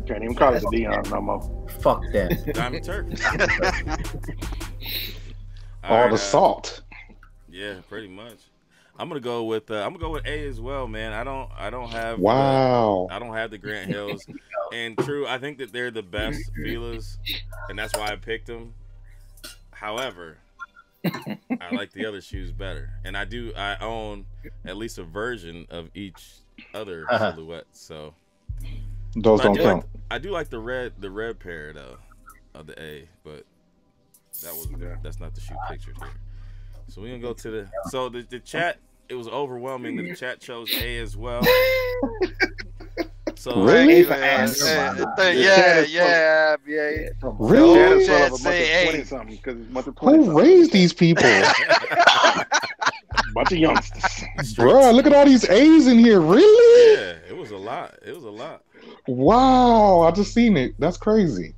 Can't even call it a Deion no more. Fuck them. Diamond Turk. All the salt. Yeah, pretty much. I'm gonna go with A as well, man. I don't have. Wow. I don't have the Grant Hills, and true, I think that they're the best feelers, and that's why I picked them. However. I like the other shoes better, and I own at least a version of each other silhouette. So those don't count. I do like the red pair though of the A, but That was that's not the shoe picture here. So we're gonna go to the the chat. It was overwhelming. The chat chose A as well. So really? Yeah. Really? Who raised these people? Bunch of youngsters. Bro, look at all these A's in here. Really? Yeah, it was a lot. It was a lot. Wow, I just seen it. That's crazy.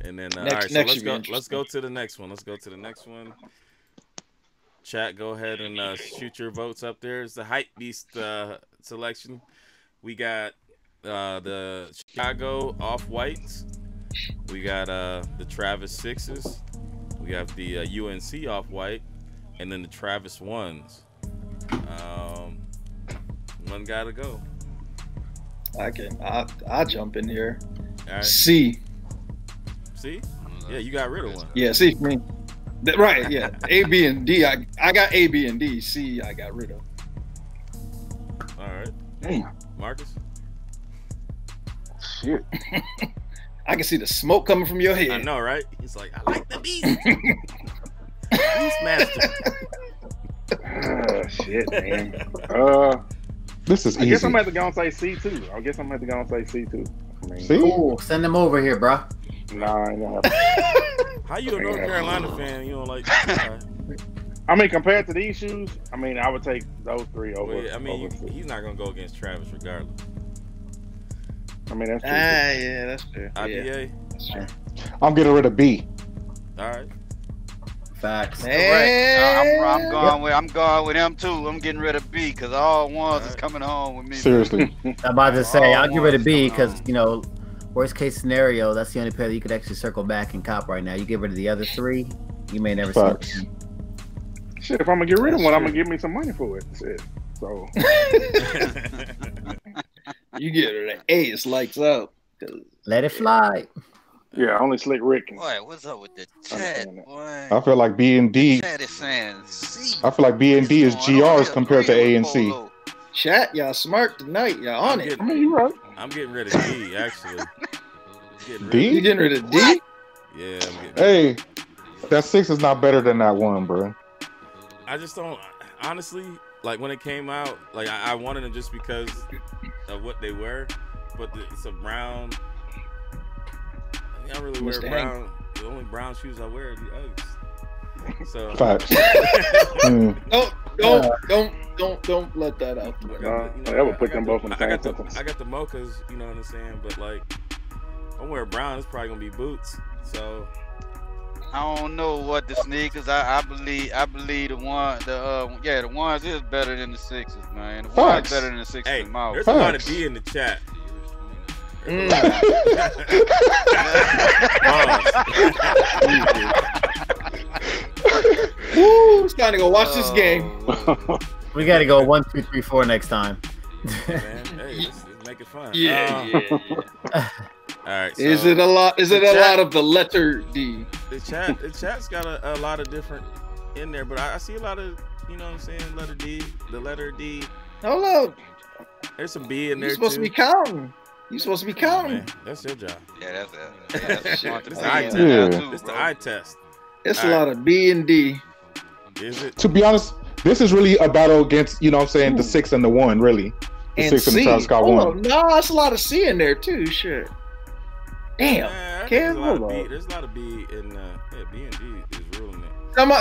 And then all right, so let's go to the next one. Let's go to the next one. Chat, go ahead and shoot your votes up there. It's the Hypebeast selection. We got the Chicago Off-Whites. We got the Travis Sixes. We have the UNC Off-White, and then the Travis Ones. One gotta go. I jump in here. All right. C. C? Yeah, you got rid of one. Yeah, C for me. Right, yeah. A, B, and D. I got A, B, and D. C, I got rid of. All right. Damn. Marcus? Shit. I can see the smoke coming from your head. I know, right? He's like, I like the beast. Beast master. Shit, man. This is easy. I guess I'm going to have to go and say C, too. Cool. Send them over here, bro. Nah, I ain't gonna happen. How you a North Carolina fan? You don't like that? I mean, compared to these shoes, I mean, I would take those three over. Well, I mean, over he's not gonna go against Travis regardless. I mean, that's true. Yeah, that's true. IBA, that's true. I'm getting rid of B. All right. Facts. Hey. I'm going with him too. I'm getting rid of B because all ones is coming home with me. Seriously. I'm about to say I'll get rid of B because you know. Worst case scenario, that's the only pair that you could actually circle back and cop right now. You get rid of the other three, you may never see it. Shit, if I'm gonna get rid of one, I'm gonna give me some money for it. Shit. So you get rid of A, it's lights up. Let it fly. Yeah, only Slick Rick. Boy, what's up with the chat? Boy. I feel like B and D. Chat is saying C. I feel like B and D is GRs compared to A and C. Chat, y'all smart tonight. Y'all on it. I mean, you right. I'm getting rid of D, actually. D? You getting rid of D? Yeah. Hey, that six is not better than that one, bro. I just don't, honestly, like when it came out, like I wanted them just because of what they were, but it's a brown. I don't really wear brown. The only brown shoes I wear are the Uggs. So. Facts. Don't let that out. That would put them both in the same sentence. I got the mochas, you know what I'm saying? But like, I'm wearing brown. It's probably gonna be boots. So I don't know what the sneakers. I believe the ones is better than the sixes, man. The ones is better than the sixes. Hey, there's a lot of D in the chat. Woo, it's time to go watch this game. We gotta go 1, 2, 3, 4 next time. Man, hey, let's make it fun. Yeah. All right. So is it a lot? Is it a lot of the letter D? The chat's got a lot of different in there, but I see a lot of letter D, the letter D. Hello. There's some B in there. You're supposed to be counting. You supposed to be counting. Oh, that's your job. Yeah, that's shit. It's the eye test. It's the eye test. It's a lot of B and D. Is it? To be honest, this is really a battle against, the six and the one, really. The and six C. And the Travis Scott one. No, that's a lot of C in there, too. Shit. Damn. There's a lot of B in B and D is ruling it.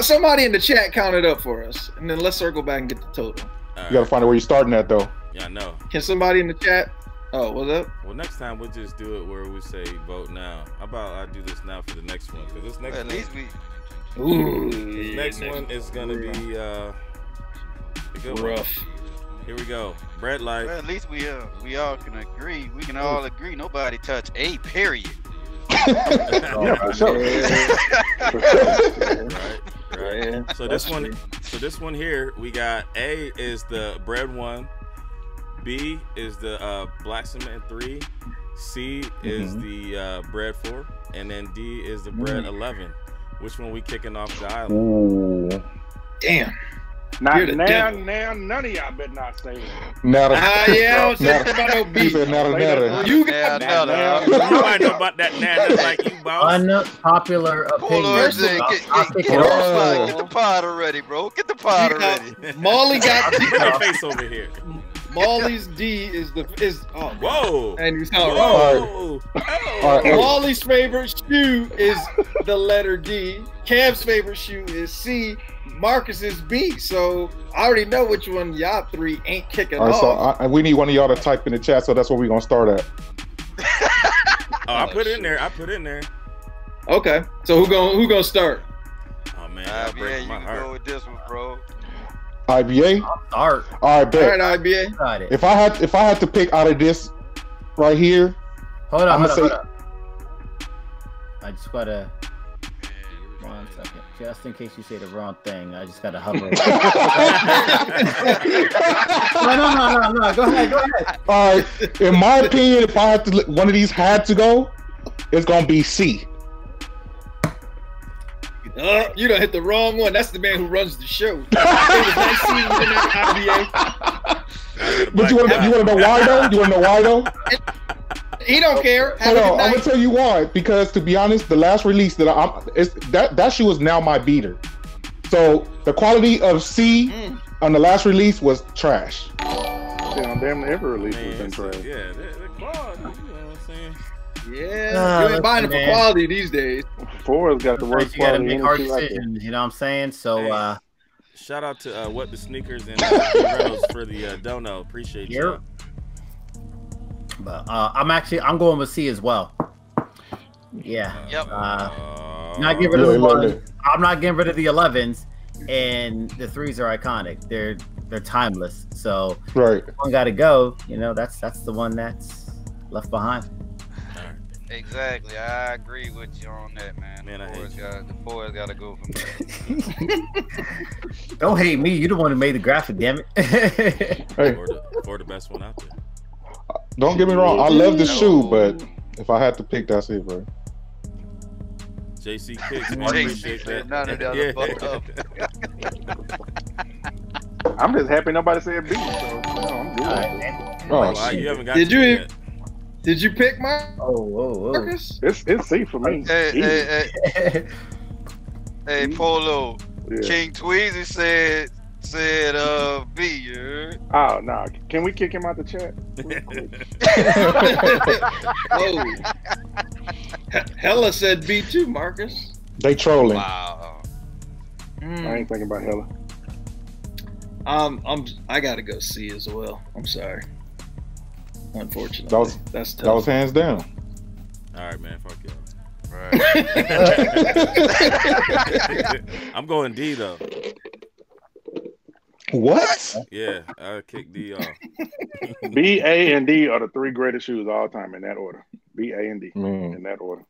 Somebody in the chat counted up for us. And then let's circle back and get the total. All right. You got to find out where you're starting at, though. Yeah, I know. Can somebody in the chat? Oh, what's up? Well, next time we'll just do it where we say vote now. How about I do this now for the next one? Because this next one. Ooh, this next one is gonna be a good rough. Here we go. Bread life. Well, at least we all can agree. We can all agree. Nobody touch A. Period. Yeah, for sure. Right. Yeah, so this one, here we got A is the bread one. B is the black cement 3. C is the bread 4, and then D is the bread 11. Which one we kicking off the island? Ooh. Damn. Now, none of y'all better not say that. Yeah, I was just about to be. You got that. I know about that now. That's like you, boss. Unpopular opinion. Get the pod already, bro. Get the pod already. Molly got the face over here. Molly's D is the oh whoa, and he's not wrong. Molly's favorite shoe is the letter D. Cam's favorite shoe is C. Marcus is B. So I already know which one y'all three ain't kicking off. So we need one of y'all to type in the chat. So that's what we're gonna start at. Oh, I put it in there. I put it in there. Okay. So who gonna start? Oh man, IBA, you can go with this one, bro. IBA. All right, bet. All right, IBA. If I had to pick out of this right here, hold on. I just gotta. 1 second, just in case you say the wrong thing, I just gotta hover. No. Go ahead. All right. In my opinion, if I had to, one of these had to go, it's gonna be C. You done hit the wrong one. That's the man who runs the show. But you want to know why though? You want to know why though? He don't care. Hold on, I'm gonna tell you why. Because to be honest, the last release that that shoe is now my beater. So the quality of C on the last release was trash. Damn, every release has been trash. Yeah, the quality. You know what I'm saying? Yeah, you ain't buying it for quality these days. Forrest got the worst quality. You gotta make hard decisions, you know what I'm saying? So, hey, shout out to What the Sneakers and Rose for the dono. Appreciate you. But I'm going with C as well. Yeah. Yep. Not getting rid of the ones. I'm not getting rid of the 11s, and the 3s are iconic. They're timeless. So one got to go. You know, that's the one that's left behind. Exactly, I agree with you on that, man. The boys gotta go from there. Don't hate me. You the one who made the graphic, damn it. Hey. Or the best one out there. Don't get me wrong. I love the shoe, but if I had to pick, that's it, bro. JC Kicks, man. Appreciate that. I'm just happy nobody said B. So I'm good. Oh, you haven't got. Did you pick mine? Oh, Marcus? It's safe for me. Hey. Hey, Polo. Yeah. King Tweezy said B. You heard? Oh, nah. Can we kick him out the chat? Hella said B too, Marcus. They trolling. Wow. I ain't thinking about Hella. I gotta go C as well. I'm sorry. Unfortunately, that's tough. That was hands down. All right, man. Fuck y'all. Right. I'm going D though. What? Yeah, I'll kick D off. B, A, and D are the three greatest shoes of all time in that order. B, A, and D in that order.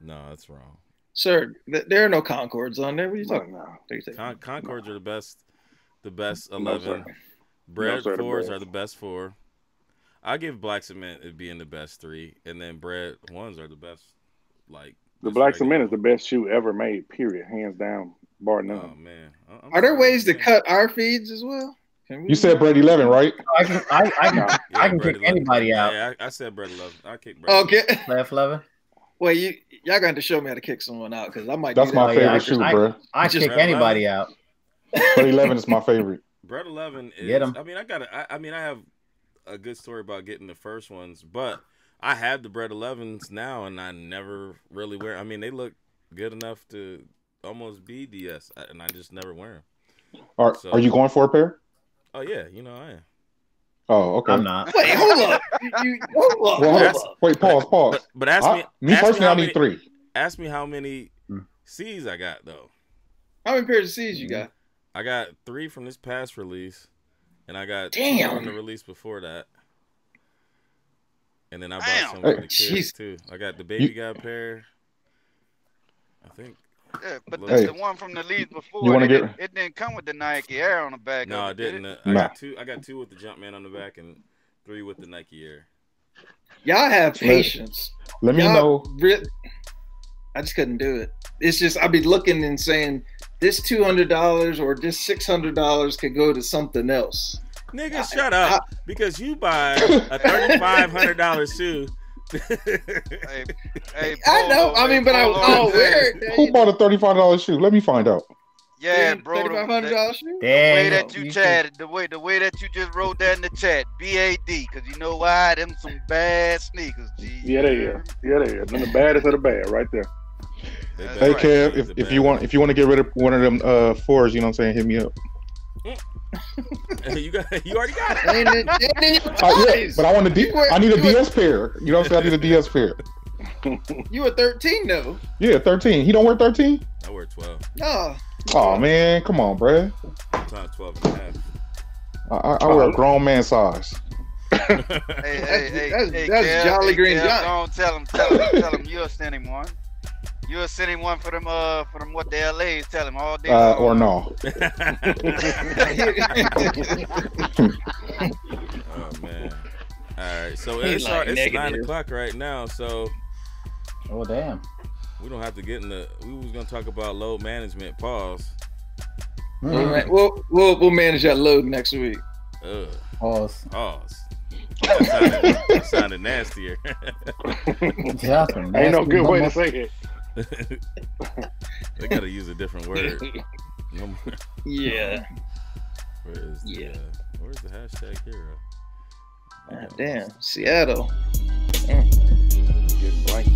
No, that's wrong, sir. There are no Concords on there. What are you talking about? Concords are the best 11. Bread fours are the best four. I give black cement as being the best three, and then bread ones are the best. Like the black cement is the best shoe ever made. Period, hands down, bar none. Oh man, are there ways to cut our feeds as well? You said bread 11, right? I can kick anybody out. Yeah, I said bread 11. I kick bread. Okay, bread 11. Well, y'all gonna have to show me how to kick someone out because I might. That's my favorite shoe, bro. I kick anybody out. Bread 11 is my favorite. Bread 11 is. Get 'em. I mean, I have a good story about getting the first ones, but I have the bread 11s now and I never really wear. I mean, they look good enough to almost be DS and I just never wear them. Are you going for a pair? Oh yeah, you know I am. Oh, okay. I'm not. Wait, hold up. Wait, pause. But ask me personally, I need three. Ask me how many C's I got though. How many pairs of C's you got? I got 3 from this past release. And I got two on the release before that, and then I bought some for the kids too. I got the baby guy pair, I think. Yeah, but the one from the league before it didn't come with the Nike Air on the back. No, it didn't. I got two with the Jumpman on the back and 3 with the Nike Air. Y'all have patience. Let me know. I just couldn't do it. It's just I'd be looking and saying, this $200 or this $600 could go to something else. Nigga, shut up. Because you buy a $3,500 shoe. Hey, I know. I mean, but I'll wear it. Who bought a $35 shoe? Let me find out. Yeah, bro. $3,500 shoe? Damn, the way that you chatted, the way that you just wrote that in the chat, BAD, because you know why? Them some bad sneakers, G. Yeah, they are. Yeah, they are. Them the baddest of the bad right there. Hey, right. Kev, if you want to get rid of one of them fours, you know what I'm saying, hit me up. You already got it. Yeah, but I want a D. I need a DS pair. You know what I'm saying? I need a DS pair. You were 13 though. Yeah, 13. He don't wear 13? I wear 12. Oh. Oh man, come on, bruh. Sometimes 12 and a half. I wear a grown man size. Hey, that's Jolly Green Giant. Don't tell him you're sending one. You're sending one for them what the LA's tell him all day. Or no. Oh man. All right, so it's 9 o'clock right now. So. Oh damn. We don't have to get in the. We was gonna talk about load management. Pause. All right. We'll manage that load next week. Pause. That sounded nastier. Ain't no good way to say it. They gotta use a different word. No more. Yeah. Where's the hashtag hero? Damn, Seattle. Good blank.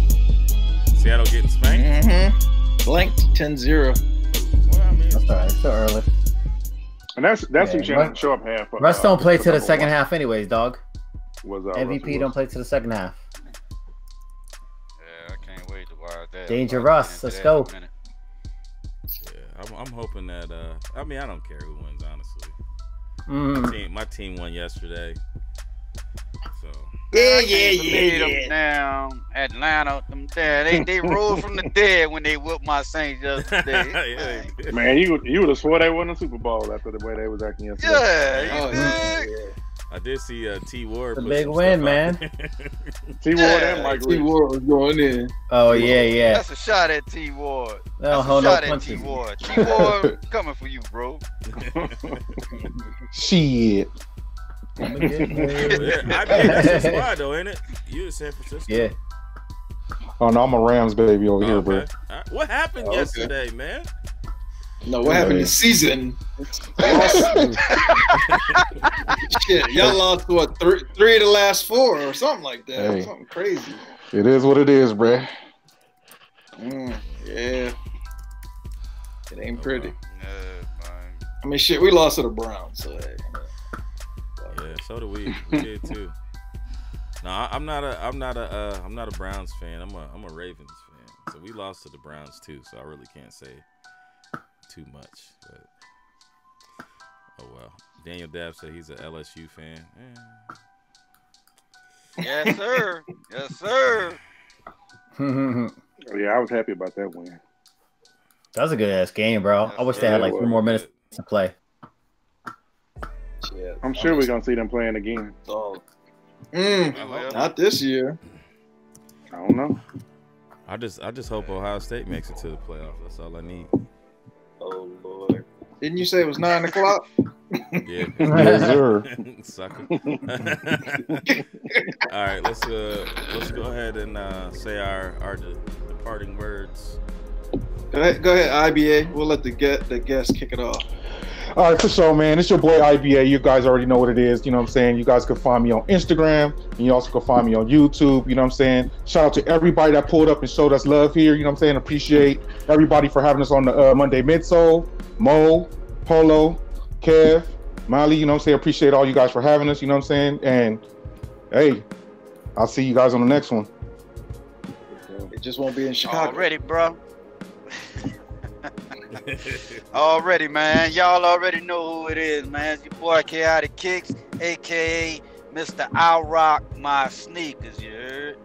Seattle getting spanked. Blanked 10-0. Well, I mean, that's all right. It's still early. And that's who should show up half. Russ don't play to the second half, anyways, dog. MVP don't play to the second half. Danger Russ, let's go. Yeah, I'm hoping that. I mean, I don't care who wins, honestly. My team won yesterday. So. Yeah. Down Atlanta, them there. They rose from the dead when they whooped my Saints yesterday. Yeah, man, you would have swore they won the Super Bowl after the way they was acting yesterday. Yeah. I did see T Ward. It's a big win, man. T Ward and Mike Reed. T Ward was going in. Oh yeah. That's a shot at T Ward. That's a shot at T Ward. T Ward coming for you, bro. Shit. I'm that's your squad though, ain't it? You in San Francisco? Yeah. Oh no, I'm a Rams baby over here, bro. Right. What happened yesterday, man? No, what happened this season? Shit, y'all lost what three of the last four or something like that. Hey. Something crazy. It is what it is, bruh. Yeah, it ain't pretty. I mean, shit, we lost to the Browns. So, hey. Yeah, so do we. We did too. No, I'm not a Browns fan. I'm a Ravens fan. So we lost to the Browns too. So I really can't say too much, but oh well. Daniel Dabb said he's an LSU fan. Yeah. Yes, sir. Yes, sir. Yeah, I was happy about that win. That was a good ass game, bro. I wish they had like 3 more minutes to play. Yeah, I'm sure we're gonna see them playing again. Not this year. I don't know. I just hope Ohio State makes it to the playoffs. That's all I need. Oh Lord! Didn't you say it was 9 o'clock? Yeah, yes, sir. Sucker. All right, let's go ahead and say our departing words. Go ahead, IBA. We'll let the guest kick it off. All right, for sure, man. It's your boy IBA. You guys already know what it is. You know what I'm saying? You guys can find me on Instagram, and you also can find me on YouTube. You know what I'm saying? Shout out to everybody that pulled up and showed us love here. You know what I'm saying? Appreciate everybody for having us on the Monday Midsole. Mo, Polo, Kev, Molly, you know what I'm saying? Appreciate all you guys for having us. You know what I'm saying? And, hey, I'll see you guys on the next one. It just won't be in Chicago. Already, bro. Already, man. Y'all already know who it is, man. It's your boy Kaotic Kiccs, aka Mr. I Rock My Sneakers. You heard,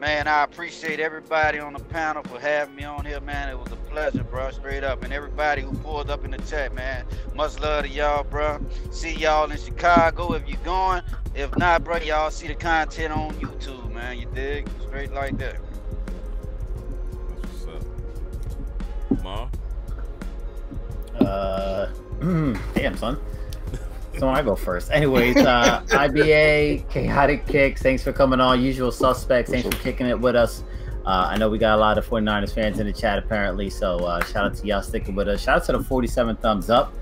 man. I appreciate everybody on the panel for having me on here, man. It was a pleasure, bro. Straight up, and everybody who pulled up in the chat, man. Much love to y'all, bro. See y'all in Chicago if you're going. If not, bro, y'all see the content on YouTube, man. You dig? Straight like that. What's up, Ma? Damn, son. So I go first. Anyways, IBA, Kaotic Kiccs, thanks for coming on. Usual Suspects, thanks for kicking it with us. I know we got a lot of 49ers fans in the chat apparently, so shout out to y'all sticking with us. Shout out to the 47 thumbs up.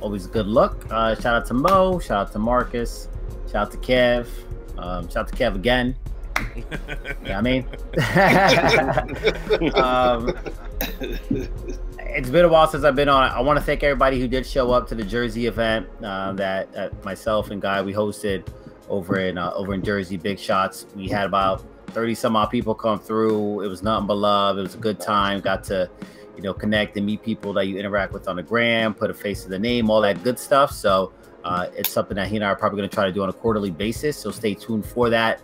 Always a good look. Shout out to Mo, shout out to Marcus, shout out to Kev, shout out to Kev again. You know what I mean? It's been a while since I've been on. I want to thank everybody who did show up to the Jersey event that myself and Guy, we hosted over in Jersey. Big shots. We had about 30 some odd people come through. It was nothing but love. It was a good time. Got to, you know, connect and meet people that you interact with on the gram, put a face to the name, all that good stuff. So it's something that he and I are probably going to try to do on a quarterly basis. So stay tuned for that.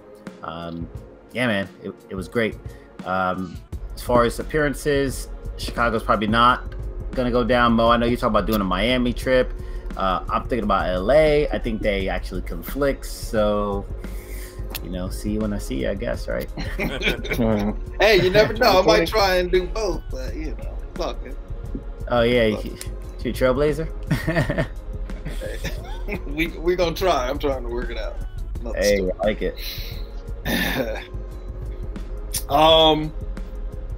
Yeah, man, it was great. As far as appearances, Chicago's probably not gonna go down. Mo, I know you're talking about doing a Miami trip. I'm thinking about LA. I think they actually conflict, so, you know, see you when I see you, I guess, right? Hey, you never know. I might try and do both, but you know, fuck it. Oh yeah, you trailblazer. Hey, we gonna try. I'm trying to work it out. Hey, stupid. I like it.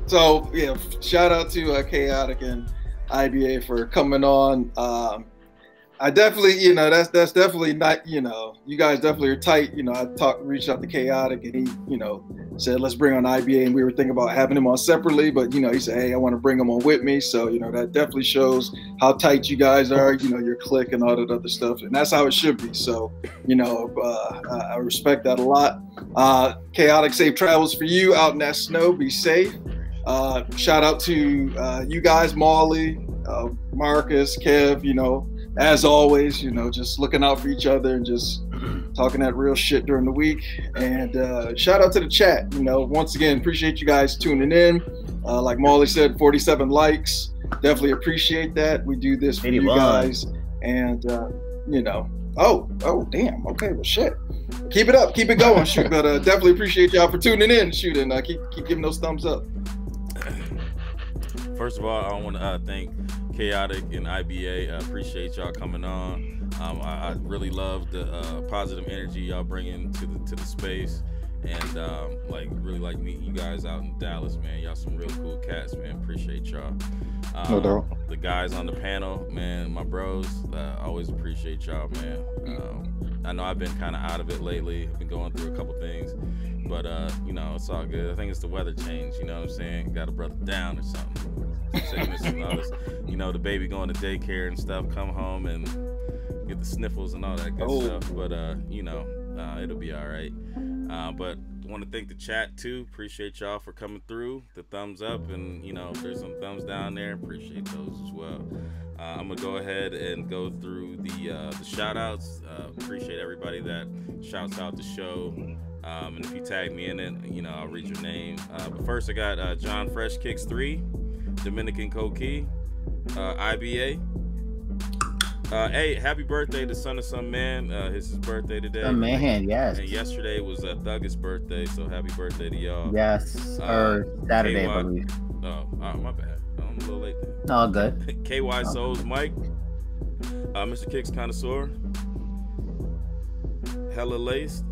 So yeah, shout out to Kaotic and IBA for coming on. I definitely, you know, that's definitely not, you know, you guys definitely are tight. You know, I reached out to Kaotic and he, you know, said let's bring on IBA, and we were thinking about having him on separately, but you know, he said, hey, I want to bring him on with me. So you know, that definitely shows how tight you guys are, you know, your clique and all that other stuff, and that's how it should be. So you know, I respect that a lot. Kaotic, safe travels for you out in that snow, be safe. Shout out to you guys, Molly, Marcus, Kev, you know, as always, you know, just looking out for each other and just talking that real shit during the week. And shout out to the chat, you know, once again, appreciate you guys tuning in. Like Molly said, 47 likes, definitely appreciate that. We do this for you guys. And you know, oh damn, okay, well shit, keep it up, keep it going. Shoot, but definitely appreciate y'all for tuning in. Shoot, and keep giving those thumbs up. First of all, I want to thank Kaotic and IBA. I appreciate y'all coming on. I really love the positive energy y'all bringing to the space, and like really like meeting you guys out in Dallas, man. Y'all some real cool cats, man. Appreciate y'all. No doubt. The guys on the panel, man, my bros, always appreciate y'all, man. I know I've been kind of out of it lately. I've been going through a couple things, but you know, it's all good. I think it's the weather change, you know what I'm saying? Got a brother down or something. Sickness and all this. You know, the baby going to daycare and stuff, come home and get the sniffles and all that good stuff. But you know, it'll be all right. But want to thank the chat too. Appreciate y'all for coming through. The thumbs up, and you know, if there's some thumbs down there, appreciate those as well. I'm gonna go ahead and go through the shout outs. Appreciate everybody that shouts out the show. And if you tag me in it, you know, I'll read your name. But first I got John Fresh Kicks 3, Dominican Coqui, IBA. Hey, happy birthday to Son of Some Man. It's his birthday today. The man, yes. And yesterday was Thug's birthday, so happy birthday to y'all. Yes, or Saturday, I believe. Oh, my bad. I'm a little late there. All good. KY Souls, Mike. Mr. Kicks Connoisseur. Hella Laced.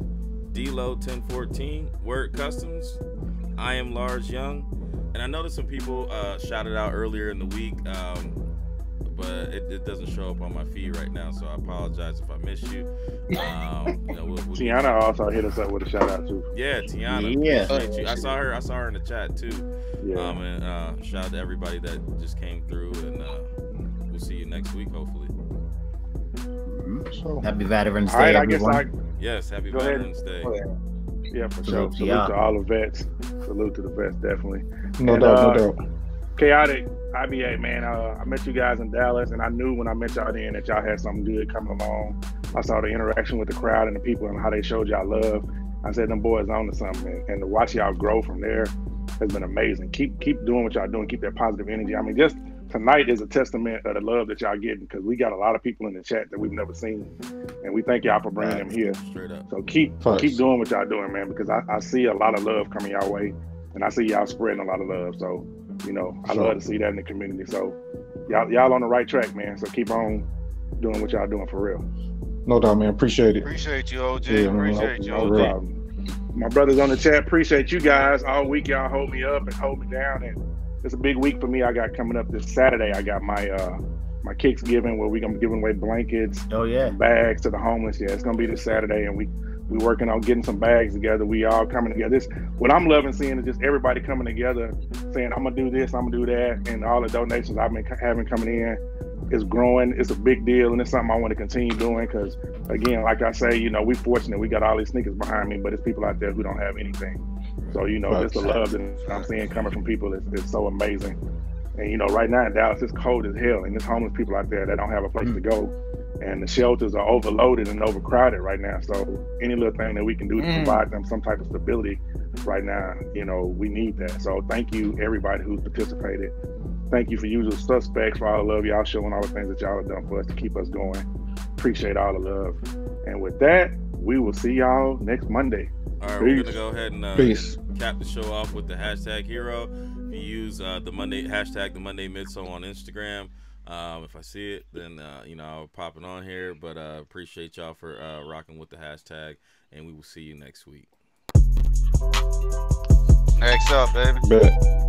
D-Lo 1014. Word Customs. I Am Large Young. And I noticed some people shouted out earlier in the week, but it doesn't show up on my feed right now, so I apologize if I miss you. You know, we'll Tiana also hit us up with a shout out too. Yeah, Tiana. Yeah. Appreciate you. I saw her in the chat too. Yeah. And shout out to everybody that just came through, and we'll see you next week, hopefully. So, happy Veterans Day, everyone. Yes, happy Veterans Day. Yeah, for sure. Salute to all the vets. Salute to the vets, definitely. No doubt. Kaotic, IBA, man. I met you guys in Dallas, and I knew when I met y'all then that y'all had something good coming along. I saw the interaction with the crowd and the people and how they showed y'all love. I said, them boys on to something, and to watch y'all grow from there has been amazing. Keep doing what y'all doing. Keep that positive energy. I mean, just tonight is a testament of the love that y'all getting, because we got a lot of people in the chat that we've never seen, and we thank y'all for bringing them here. Straight up. So keep doing what y'all doing, man, because I see a lot of love coming y'all way, and I see y'all spreading a lot of love. So, you know, I love to see that in the community. So y'all on the right track, man. So keep on doing what y'all doing for real. No doubt, man. Appreciate it. Appreciate you, OG. Yeah, appreciate you, OG. My brothers on the chat, appreciate you guys. All week y'all hold me up and hold me down, and it's a big week for me. I got coming up this Saturday. I got my my Kicks giving, where we're gonna be giving away blankets, bags to the homeless. Yeah, it's gonna be this Saturday, and we working on getting some bags together. We all coming together. This, what I'm loving seeing is just everybody coming together, saying I'm gonna do this, I'm gonna do that, and all the donations I've been having coming in. It's growing, it's a big deal, and it's something I want to continue doing because, again, like I say, you know, we're fortunate. We got all these sneakers behind me, but it's people out there who don't have anything. So, you know, just the love that I'm seeing coming from people is so amazing. And, you know, right now in Dallas, it's cold as hell, and there's homeless people out there that don't have a place to go. And the shelters are overloaded and overcrowded right now. So any little thing that we can do to provide them some type of stability right now, you know, we need that. So thank you, everybody who's participated. Thank you for Usual Suspects, for all the love y'all showing, all the things that y'all have done for us to keep us going. Appreciate all the love. And with that, we will see y'all next Monday. All right, we're gonna go ahead and cap the show off with the hashtag hero. If you use the Monday hashtag, the Monday Midsole on Instagram. If I see it, then you know, I'll pop it on here. But appreciate y'all for rocking with the hashtag, and we will see you next week. Next up, baby. Bet.